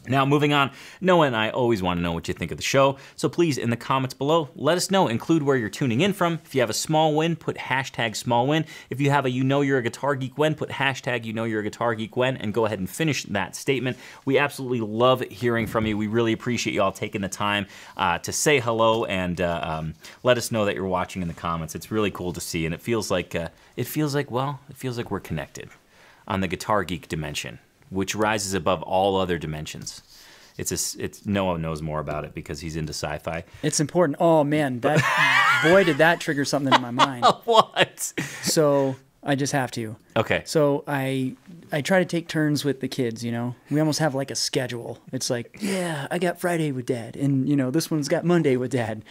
Now, moving on, Noah and I always want to know what you think of the show, so please, in the comments below, let us know. Include where you're tuning in from. If you have a small win, put hashtag small win. If you have a you know you're a guitar geek when, put hashtag you know you're a guitar geek when, and go ahead and finish that statement. We absolutely love hearing from you. We really appreciate you all taking the time uh, to say hello and uh, um, let us know that you're watching in the comments. It's really cool to see, and it feels like, uh, it feels like, well, it feels like we're connected on the guitar geek dimension, which rises above all other dimensions. It's a, it's Noah knows more about it because he's into sci-fi. It's important. Oh man, that boy did that trigger something in my mind. What? So I just have to. Okay. So I I try to take turns with the kids. You know, we almost have like a schedule. It's like, yeah, I got Friday with Dad, and you know this one's got Monday with Dad.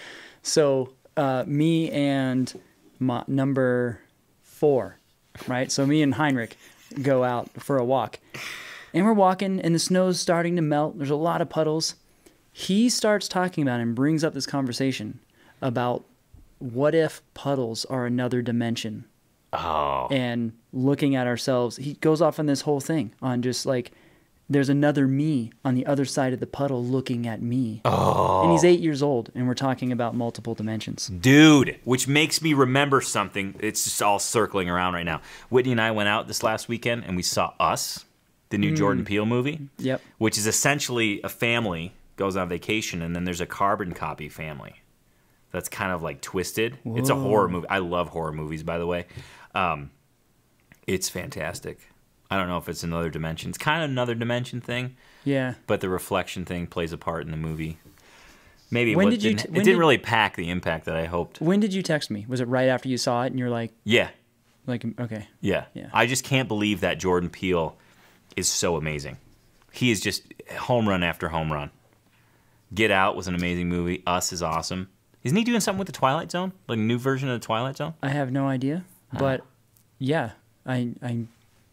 So uh, me and my, number four, right? So me and Heinrich go out for a walk. And we're walking, and the snow's starting to melt. There's a lot of puddles. He starts talking about it and brings up this conversation about what if puddles are another dimension? Oh. And looking at ourselves. He goes off on this whole thing on just like, there's another me on the other side of the puddle looking at me. Oh. And he's eight years old, and we're talking about multiple dimensions. Dude, which makes me remember something. It's just all circling around right now. Whitney and I went out this last weekend, and we saw Us. The new mm. Jordan Peele movie, yep. Which is essentially a family goes on vacation, and then there's a carbon copy family that's kind of like twisted. Whoa. It's a horror movie. I love horror movies, by the way. Um, it's fantastic. I don't know if it's another dimension. It's kind of another dimension thing. Yeah. But the reflection thing plays a part in the movie. Maybe it, when did you didn't, it when didn't did, really pack the impact that I hoped. When did you text me? Was it right after you saw it, and you're like, yeah, like okay, yeah, yeah. I just can't believe that Jordan Peele is so amazing. He is just home run after home run. Get Out was an amazing movie. Us is awesome. Isn't he doing something with the Twilight Zone? Like a new version of the Twilight Zone? I have no idea, but huh. yeah, I, I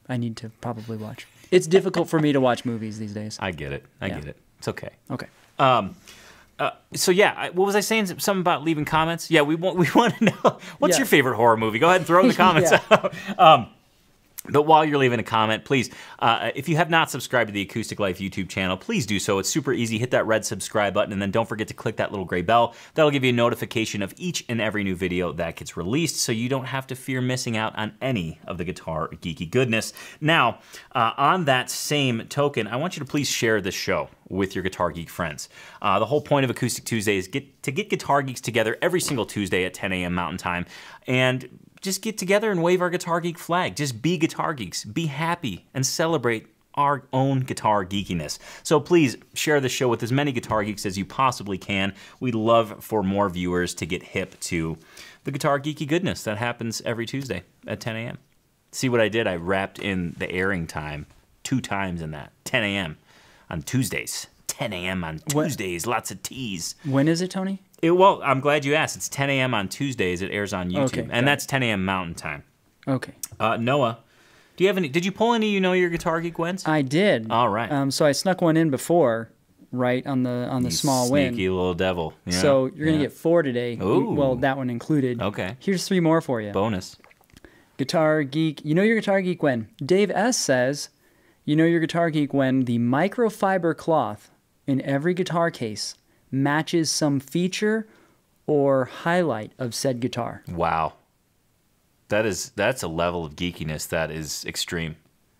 I need to probably watch. It's difficult for me to watch movies these days. I get it. I yeah. get it. It's okay. Okay. Um, uh, so yeah, I, what was I saying? Something about leaving comments? Yeah, we want we want to know what's yeah. your favorite horror movie. Go ahead and throw in the comments. yeah. out. Um, But while you're leaving a comment, please, uh, if you have not subscribed to the Acoustic Life YouTube channel, please do so. It's super easy. Hit that red subscribe button, and then don't forget to click that little gray bell. That'll give you a notification of each and every new video that gets released, so you don't have to fear missing out on any of the guitar geeky goodness. Now, uh, on that same token, I want you to please share this show with your guitar geek friends. Uh, the whole point of Acoustic Tuesday is get, to get guitar geeks together every single Tuesday at ten A M Mountain Time, and just get together and wave our guitar geek flag. Just be guitar geeks, be happy, and celebrate our own guitar geekiness. So please share the show with as many guitar geeks as you possibly can. We'd love for more viewers to get hip to the guitar geeky goodness that happens every Tuesday at ten A M See what I did? I wrapped in the airing time two times in that, ten A M on Tuesdays. ten A M on Tuesdays, what? Lots of teas. When is it, Tony? It, well, I'm glad you asked. It's ten A M on Tuesdays. It airs on YouTube, okay, and that's ten A M Mountain Time. Okay. Uh, Noah, do you have any? Did you pull any? You know your guitar geek wins? I did. All right. Um, so I snuck one in before, right on the on the you small sneaky win. Sneaky little devil. Yeah. So you're gonna yeah. get four today. Ooh. Well, that one included. Okay. Here's three more for you. Bonus. Guitar geek, you know your guitar geek win. Dave S says, you know your guitar geek when the microfiber cloth in every guitar case matches some feature or highlight of said guitar. Wow. That is, that's a level of geekiness that is extreme.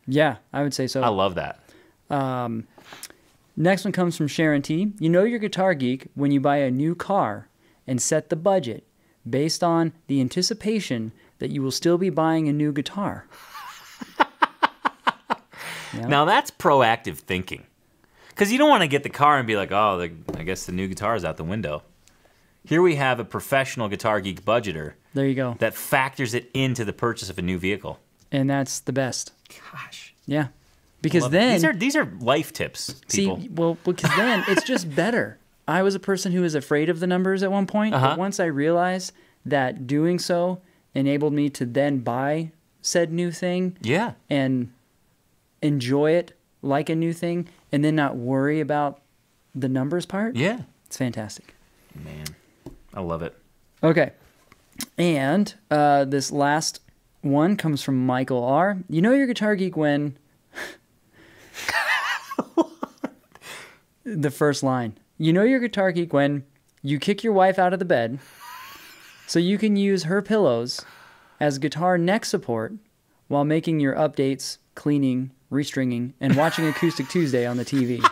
Yeah, I would say so. I love that. Um, next one comes from Sharon T. You know you're guitar geek when you buy a new car and set the budget based on the anticipation that you will still be buying a new guitar. Yeah. Now that's proactive thinking. Because you don't want to get the car and be like, oh, the, I guess the new guitar's out the window. Here we have a professional Guitar Geek budgeter. There you go. That factors it into the purchase of a new vehicle. And that's the best. Gosh. Yeah. Because then... These are, these are life tips, people. See, well, because then it's just better. I was a person who was afraid of the numbers at one point. Uh-huh. But once I realized that doing so enabled me to then buy said new thing. Yeah. And enjoy it like a new thing and then not worry about the numbers part. Yeah. It's fantastic. Man, I love it. Okay. And uh, this last one comes from Michael R. You know you're a Guitar Geek when... The first line. You know you're a Guitar Geek when you kick your wife out of the bed so you can use her pillows as guitar neck support while making your updates, cleaning, restringing, and watching Acoustic Tuesday on the T V.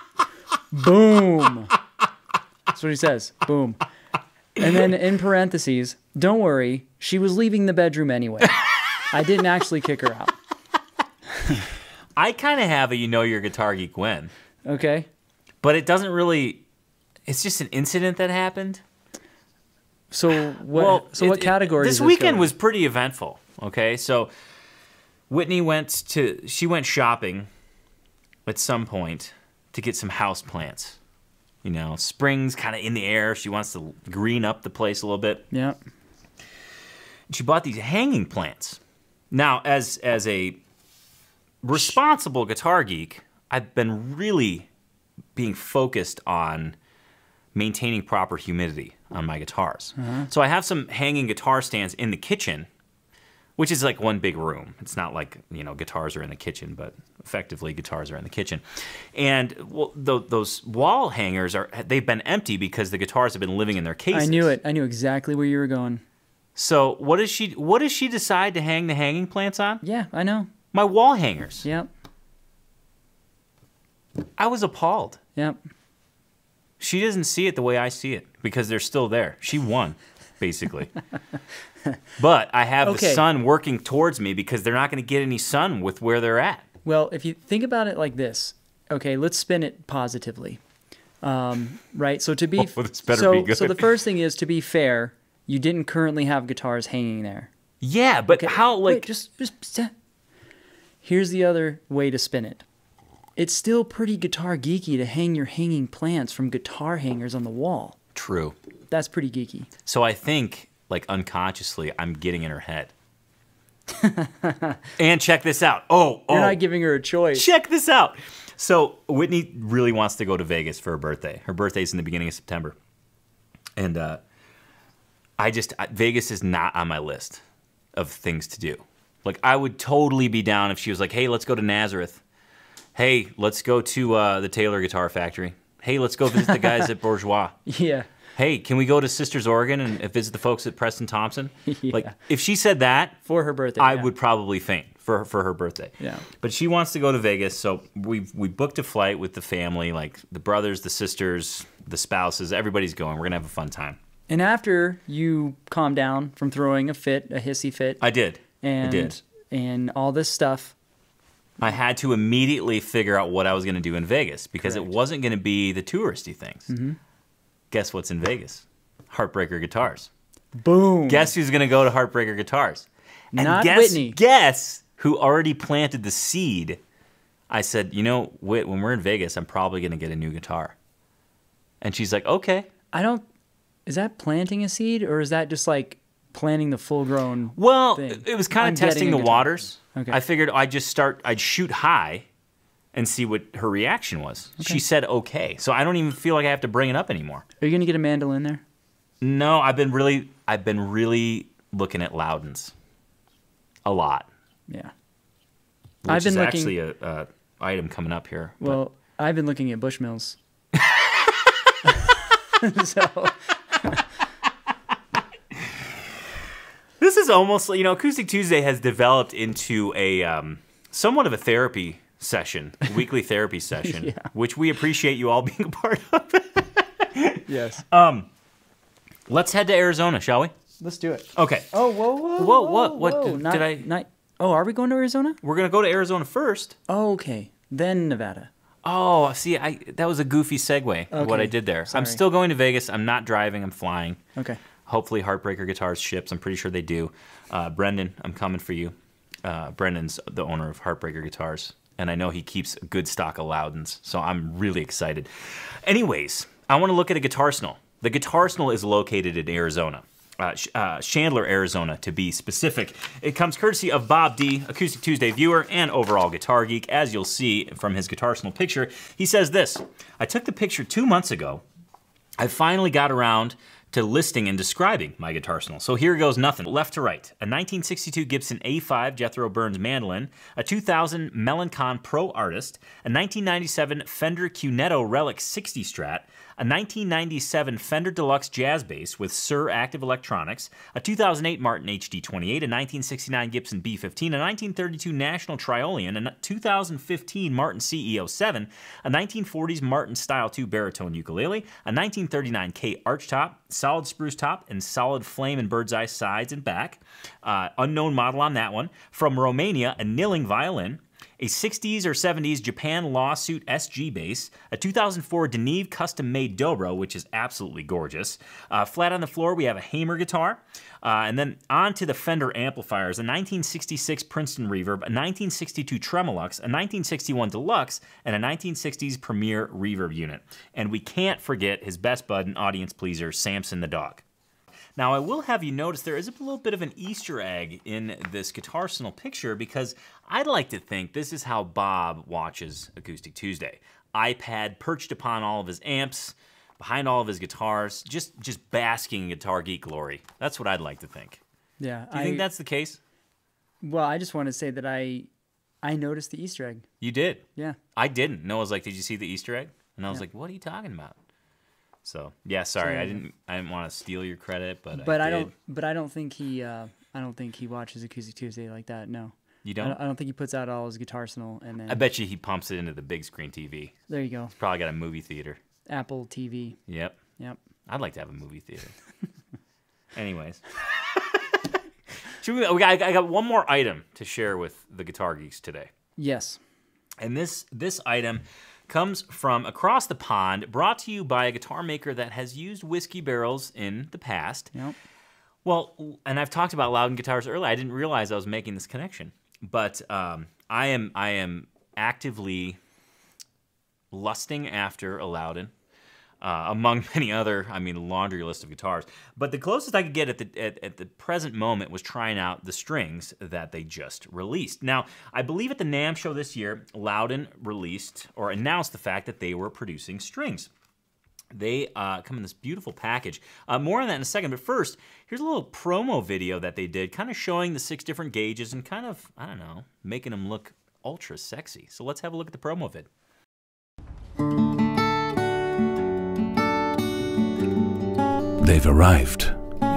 Boom. That's what he says. Boom. And then in parentheses, don't worry, she was leaving the bedroom anyway. I didn't actually kick her out. I kind of have a you know you're a Guitar Geek when. Okay. But it doesn't really... It's just an incident that happened. So what? Well, so what category? This weekend was pretty eventful. Okay, so Whitney went to she went shopping at some point to get some house plants. You know, spring's kind of in the air. She wants to green up the place a little bit. Yeah. She bought these hanging plants. Now, as as a responsible Guitar Geek, I've been really being focused on maintaining proper humidity on my guitars. Uh-huh. So I have some hanging guitar stands in the kitchen, which is like one big room. It's not like, you know, guitars are in the kitchen, but effectively guitars are in the kitchen. And well, th those wall hangers, are they've been empty because the guitars have been living in their cases. I knew it. I knew exactly where you were going. So what does she, what does she decide to hang the hanging plants on? Yeah, I know. My wall hangers. Yep. I was appalled. Yep. She doesn't see it the way I see it because they're still there. She won, basically. But I have okay. the sun working towards me because they're not going to get any sun with where they're at. Well, if you think about it like this, okay, let's spin it positively, um, right? So to be oh, this better so, be good. So the first thing is, to be fair, you didn't currently have guitars hanging there. Yeah, but okay. how like Wait, just, just here's the other way to spin it. It's still pretty Guitar Geeky to hang your hanging plants from guitar hangers on the wall. True. That's pretty geeky. So I think, like, unconsciously, I'm getting in her head. And check this out. Oh, oh. You're not giving her a choice. Check this out. So Whitney really wants to go to Vegas for her birthday. Her birthday's in the beginning of September. And uh, I just, I, Vegas is not on my list of things to do. Like, I would totally be down if she was like, hey, let's go to Nazareth. Hey, let's go to uh, the Taylor Guitar Factory. Hey, let's go visit the guys at Bourgeois. Yeah. Hey, can we go to Sisters, Oregon and visit the folks at Preston Thompson? Yeah. Like, if she said that... For her birthday. I yeah. would probably faint for, for her birthday. Yeah. But she wants to go to Vegas, so we we booked a flight with the family, like the brothers, the sisters, the spouses, everybody's going. We're going to have a fun time. And after you calm down from throwing a fit, a hissy fit... I did. And, I did. And all this stuff... I had to immediately figure out what I was going to do in Vegas because Correct. It wasn't going to be the touristy things. Mm-hmm. Guess what's in Vegas? Heartbreaker Guitars. Boom. Guess who's going to go to Heartbreaker Guitars? And Not guess, Whitney. Guess who already planted the seed? I said, you know, Whit, when we're in Vegas, I'm probably going to get a new guitar. And she's like, okay. I don't, is that planting a seed or is that just like planting the full-grown Well, thing? It was kind I'm of testing the waters. Okay. I figured I'd just start, I'd shoot high and see what her reaction was. Okay. She said okay. So I don't even feel like I have to bring it up anymore. Are you going to get a mandolin there? No, I've been really, I've been really looking at Loudons a lot. Yeah. Which I've been is looking, actually a, a item coming up here. Well, but. I've been looking at Bushmills. So... This is almost, you know, Acoustic Tuesday has developed into a um, somewhat of a therapy session, a weekly therapy session, yeah. which we appreciate you all being a part of. Yes. Um, let's head to Arizona, shall we? Let's do it. Okay. Oh, whoa, whoa, whoa, whoa, what, what whoa, did, not, did I? Not, oh, are we going to Arizona? We're gonna go to Arizona first. Oh, okay. Then Nevada. Oh, see, I that was a goofy segue, okay. what I did there. Sorry. I'm still going to Vegas. I'm not driving. I'm flying. Okay. Hopefully Heartbreaker Guitars ships. I'm pretty sure they do. Uh, Brendan, I'm coming for you. Uh, Brendan's the owner of Heartbreaker Guitars, and I know he keeps a good stock of Loudons, so I'm really excited. Anyways, I want to look at a guitar snell. The guitar snell is located in Arizona. Uh, uh, Chandler, Arizona, to be specific. It comes courtesy of Bob D, Acoustic Tuesday viewer and overall guitar geek. As you'll see from his guitar snell picture, he says this: I took the picture two months ago. I finally got around to listing and describing my guitar snell. So here goes nothing. Left to right, a nineteen sixty-two Gibson A five Jethro Burns mandolin, a two thousand Melancon Pro Artist, a nineteen ninety-seven Fender Cunetto Relic sixty Strat, a nineteen ninety-seven Fender Deluxe Jazz Bass with Sur Active Electronics, a two thousand eight Martin H D twenty-eight, a nineteen sixty-nine Gibson B fifteen, a nineteen thirty-two National Triolean, a two thousand fifteen Martin C E oh seven, a nineteen forties Martin Style two Baritone Ukulele, a nineteen thirty-nine K Archtop, solid spruce top, and solid flame and bird's eye sides and back. Uh, unknown model on that one. From Romania, a Nilling violin, a sixties or seventies Japan Lawsuit S G bass, a two thousand four Deneve custom-made Dobro, which is absolutely gorgeous. Uh, flat on the floor, we have a Hamer guitar. Uh, and then on to the Fender amplifiers, a nineteen sixty-six Princeton Reverb, a nineteen sixty-two Tremolux, a nineteen sixty-one Deluxe, and a nineteen sixties Premier Reverb unit. And we can't forget his best bud and audience pleaser, Samson the Dog. Now, I will have you notice there is a little bit of an Easter egg in this guitar snell picture, because I'd like to think this is how Bob watches Acoustic Tuesday. iPad perched upon all of his amps, behind all of his guitars, just, just basking in guitar geek glory. That's what I'd like to think. Yeah. Do you I, think that's the case? Well, I just want to say that I, I noticed the Easter egg. You did? Yeah. I didn't. Noah's like, did you see the Easter egg? And I was yeah. like, what are you talking about? So yeah, sorry, so, I didn't. I didn't want to steal your credit, but but I, I don't. But I don't think he. Uh, I don't think he watches Acoustic Tuesday like that. No, you don't. I don't, I don't think he puts out all his guitar snell and then. I bet you he pumps it into the big screen T V. There you go. He's probably got a movie theater. Apple T V. Yep. Yep. I'd like to have a movie theater. Anyways, Should we, we got, I got one more item to share with the guitar geeks today. Yes. And this this item comes from across the pond, brought to you by a guitar maker that has used whiskey barrels in the past. Yep. Well, and I've talked about Lowden Guitars earlier. I didn't realize I was making this connection, but um, I am I am actively lusting after a Lowden, uh, among many other, I mean, laundry list of guitars. But the closest I could get at the at, at the present moment was trying out the strings that they just released. Now, I believe at the NAMM show this year, Lowden released or announced the fact that they were producing strings. They uh, come in this beautiful package. Uh, more on that in a second, but first, here's a little promo video that they did, kind of showing the six different gauges and kind of, I don't know, making them look ultra sexy. So let's have a look at the promo vid. They've arrived.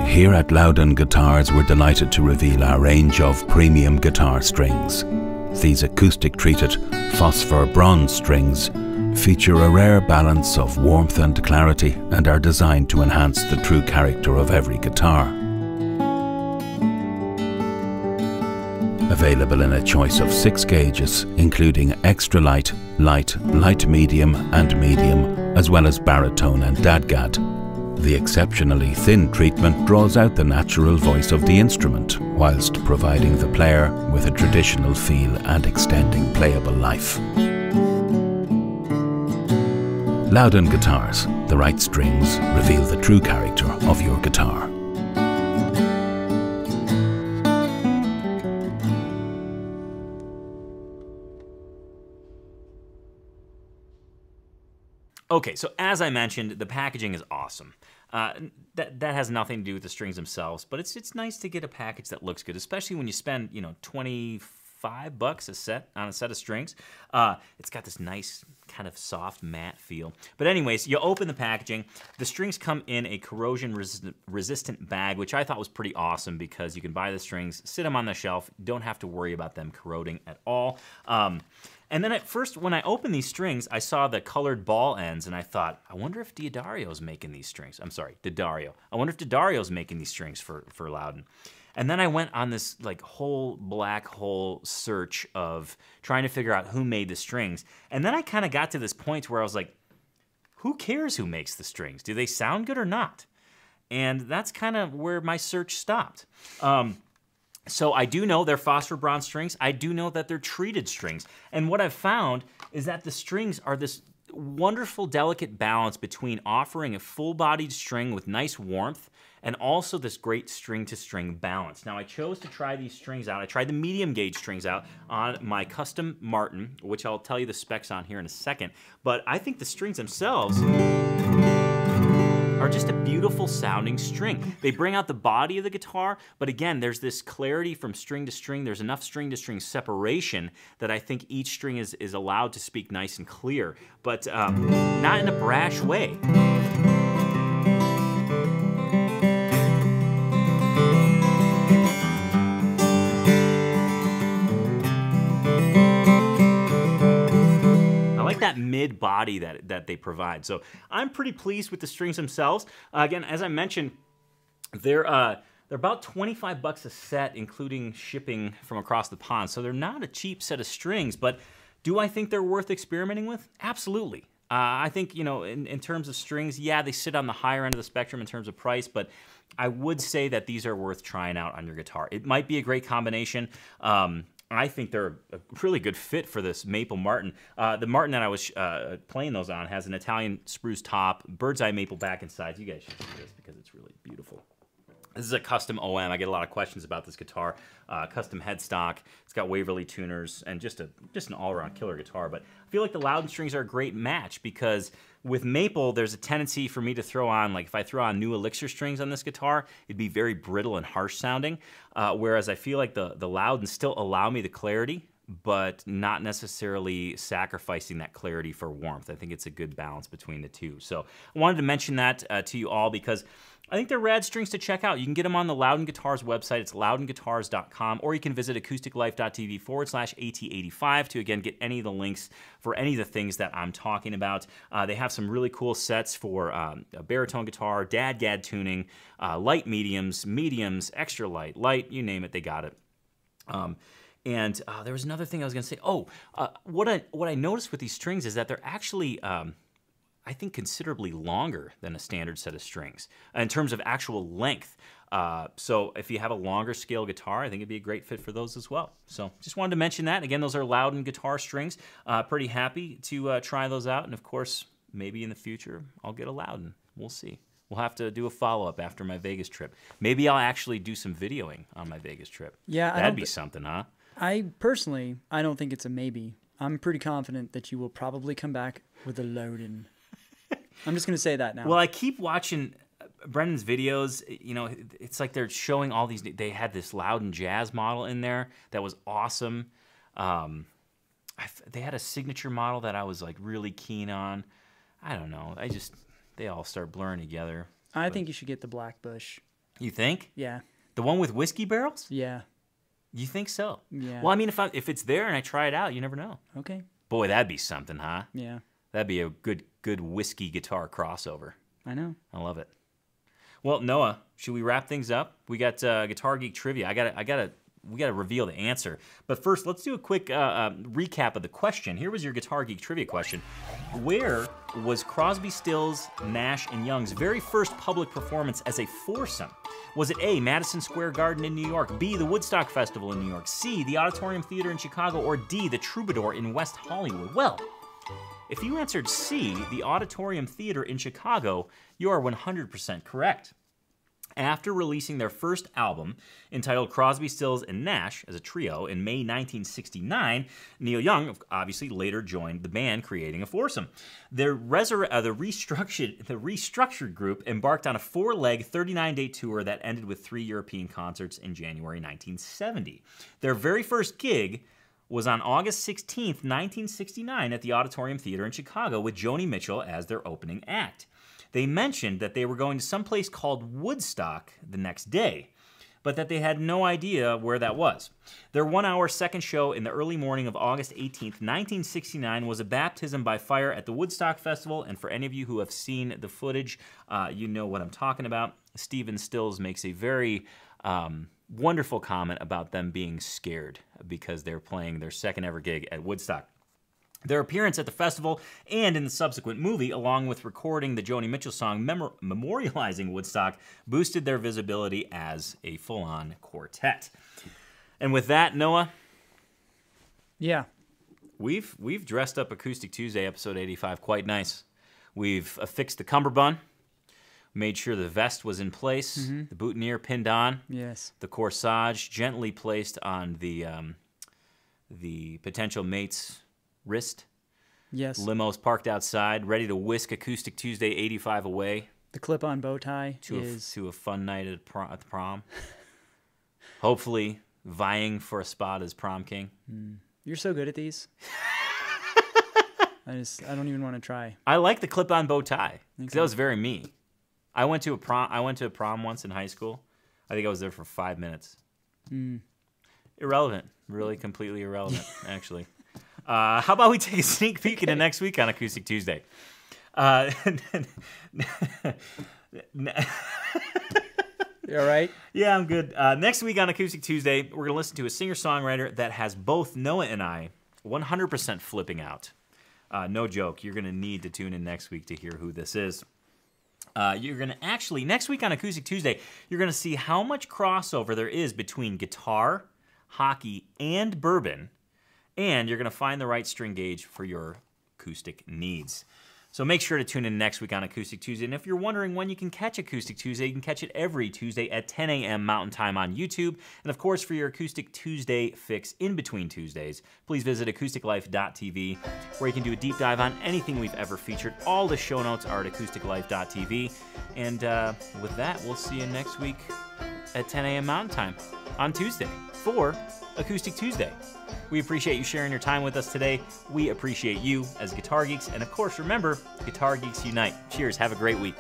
Here at Lowden Guitars, we're delighted to reveal our range of premium guitar strings. These acoustic-treated phosphor bronze strings feature a rare balance of warmth and clarity and are designed to enhance the true character of every guitar. Available in a choice of six gauges, including extra light, light, light medium and medium, as well as baritone and dadgad. The exceptionally thin treatment draws out the natural voice of the instrument, whilst providing the player with a traditional feel and extending playable life. Lowden Guitars, the right strings reveal the true character of your guitar. Okay, so as I mentioned, the packaging is awesome. Uh, that, that has nothing to do with the strings themselves, but it's it's nice to get a package that looks good, especially when you spend, you know, twenty-five bucks a set on a set of strings. Uh, it's got this nice kind of soft matte feel. But anyways, you open the packaging. The strings come in a corrosion resistant, resistant bag, which I thought was pretty awesome because you can buy the strings, sit them on the shelf, don't have to worry about them corroding at all. Um, And then at first, when I opened these strings, I saw the colored ball ends, and I thought, I wonder if D'Addario's making these strings. I'm sorry, D'Addario. I wonder if D'Addario's making these strings for, for Lowden. And then I went on this like whole black hole search of trying to figure out who made the strings. And then I kind of got to this point where I was like, who cares who makes the strings? Do they sound good or not? And that's kind of where my search stopped. Um, so I do know they're phosphor bronze strings. I do know that they're treated strings. And what I've found is that the strings are this wonderful, delicate balance between offering a full-bodied string with nice warmth and also this great string-to-string balance. Now, I chose to try these strings out. I tried the medium gauge strings out on my custom Martin, which I'll tell you the specs on here in a second, but I think the strings themselves are just a beautiful sounding string. They bring out the body of the guitar, but again, there's this clarity from string to string. There's enough string to string separation that I think each string is, is allowed to speak nice and clear, but um, not in a brash way. That mid body that that they provide. So I'm pretty pleased with the strings themselves. Uh, again, as I mentioned, they're uh, they're about twenty-five bucks a set, including shipping from across the pond. So they're not a cheap set of strings. But do I think they're worth experimenting with? Absolutely. Uh, I think, you know, in, in terms of strings, yeah, they sit on the higher end of the spectrum in terms of price, but I would say that these are worth trying out on your guitar. It might be a great combination. Um, I think they're a really good fit for this maple Martin. Uh, the Martin that I was uh, playing those on has an Italian spruce top, bird's eye maple back and sides. You guys should see this because it's really beautiful. This is a custom O M. I get a lot of questions about this guitar. Uh, custom headstock. It's got Waverly tuners and just a just an all-around killer guitar. But I feel like the Lowden strings are a great match because with maple, there's a tendency for me to throw on, like if I throw on new Elixir strings on this guitar, it'd be very brittle and harsh sounding. Uh, whereas I feel like the, the Lowden still allow me the clarity, but not necessarily sacrificing that clarity for warmth. I think it's a good balance between the two. So I wanted to mention that uh, to you all because I think they're rad strings to check out. You can get them on the Lowden Guitars website. It's lowden guitars dot com, or you can visit acoustic life dot t v forward slash A T eighty-five to, again, get any of the links for any of the things that I'm talking about. Uh, they have some really cool sets for um, a baritone guitar, dad-gad tuning, uh, light mediums, mediums, extra light, light, you name it, they got it. Um, and uh, there was another thing I was going to say. Oh, uh, what, I, what I noticed with these strings is that they're actually... Um, I think considerably longer than a standard set of strings in terms of actual length. Uh, so if you have a longer scale guitar, I think it'd be a great fit for those as well. So just wanted to mention that. Again, those are Lowden guitar strings. Uh, pretty happy to uh, try those out. And of course, maybe in the future, I'll get a Lowden. We'll see. We'll have to do a follow-up after my Vegas trip. Maybe I'll actually do some videoing on my Vegas trip. Yeah, that'd be something, huh? I personally, I don't think it's a maybe. I'm pretty confident that you will probably come back with a Lowden. I'm just going to say that now. Well, I keep watching Brendan's videos. You know, it's like they're showing all these. They had this Lowden Jazz model in there that was awesome. Um, I, they had a signature model that I was like really keen on. I don't know. I just, they all start blurring together. I but. think you should get the Black Bush. You think? Yeah. The one with whiskey barrels? Yeah. You think so? Yeah. Well, I mean, if, I, if it's there and I try it out, you never know. Okay. Boy, that'd be something, huh? Yeah. That'd be a good good whiskey guitar crossover. I know. I love it. Well, Noah, should we wrap things up? We got uh, Guitar Geek trivia. I gotta I gotta we gotta reveal the answer. But first, let's do a quick uh, uh, recap of the question. Here was your Guitar Geek trivia question: where was Crosby, Stills, Nash and Young's very first public performance as a foursome? Was it A, Madison Square Garden in New York, B, the Woodstock Festival in New York, C, the Auditorium Theater in Chicago, or D, the Troubadour in West Hollywood? Well, if you answered C, the Auditorium Theater in Chicago, you are one hundred percent correct. After releasing their first album, entitled Crosby, Stills, and Nash as a trio in May nineteen sixty-nine, Neil Young obviously later joined the band, creating a foursome. The, resur uh, the, restructured, the restructured group embarked on a four-leg, thirty-nine day tour that ended with three European concerts in January nineteen seventy. Their very first gig was on August sixteenth, nineteen sixty-nine at the Auditorium Theater in Chicago with Joni Mitchell as their opening act. They mentioned that they were going to someplace called Woodstock the next day. but that they had no idea where that was. Their one-hour second show in the early morning of August eighteenth, nineteen sixty-nine was a baptism by fire at the Woodstock Festival, and for any of you who have seen the footage, uh, you know what I'm talking about. Stephen Stills makes a very um, wonderful comment about them being scared because they're playing their second ever gig at Woodstock. Their appearance at the festival and in the subsequent movie, along with recording the Joni Mitchell song mem memorializing Woodstock, boosted their visibility as a full-on quartet. And with that, Noah? Yeah. We've, we've dressed up Acoustic Tuesday episode eighty-five quite nice. We've affixed the cummerbund, made sure the vest was in place, mm-hmm. the boutonniere pinned on, yes. the corsage gently placed on the, um, the potential mate's wrist. Yes. Limos parked outside, ready to whisk Acoustic Tuesday eighty-five away. The clip-on bow tie to is... A, to a fun night at, prom, at the prom. Hopefully vying for a spot as prom king. Mm. You're so good at these. I just, I don't even want to try. I like the clip-on bow tie, because that was very me. I went to a prom. I went to a prom once in high school. I think I was there for five minutes. Mm. Irrelevant, really, completely irrelevant, actually. Uh, how about we take a sneak peek okay. into next week on Acoustic Tuesday? Uh, you all right? Yeah, I'm good. Uh, next week on Acoustic Tuesday, we're gonna listen to a singer-songwriter that has both Noah and I one hundred percent flipping out. Uh, no joke. You're gonna need to tune in next week to hear who this is. Uh, you're going to actually, next week on Acoustic Tuesday, you're going to see how much crossover there is between guitar, hockey, and bourbon, and you're going to find the right string gauge for your acoustic needs. So make sure to tune in next week on Acoustic Tuesday, and if you're wondering when you can catch Acoustic Tuesday, you can catch it every Tuesday at ten A M Mountain Time on YouTube, and of course for your Acoustic Tuesday fix in between Tuesdays, please visit acoustic life dot T V, where you can do a deep dive on anything we've ever featured. All the show notes are at acoustic life dot T V, and uh, with that, we'll see you next week at ten A M Mountain Time on Tuesday for Acoustic Tuesday. We appreciate you sharing your time with us today. We appreciate you as guitar geeks, and of course, remember, Guitar Geeks Unite. Cheers, have a great week.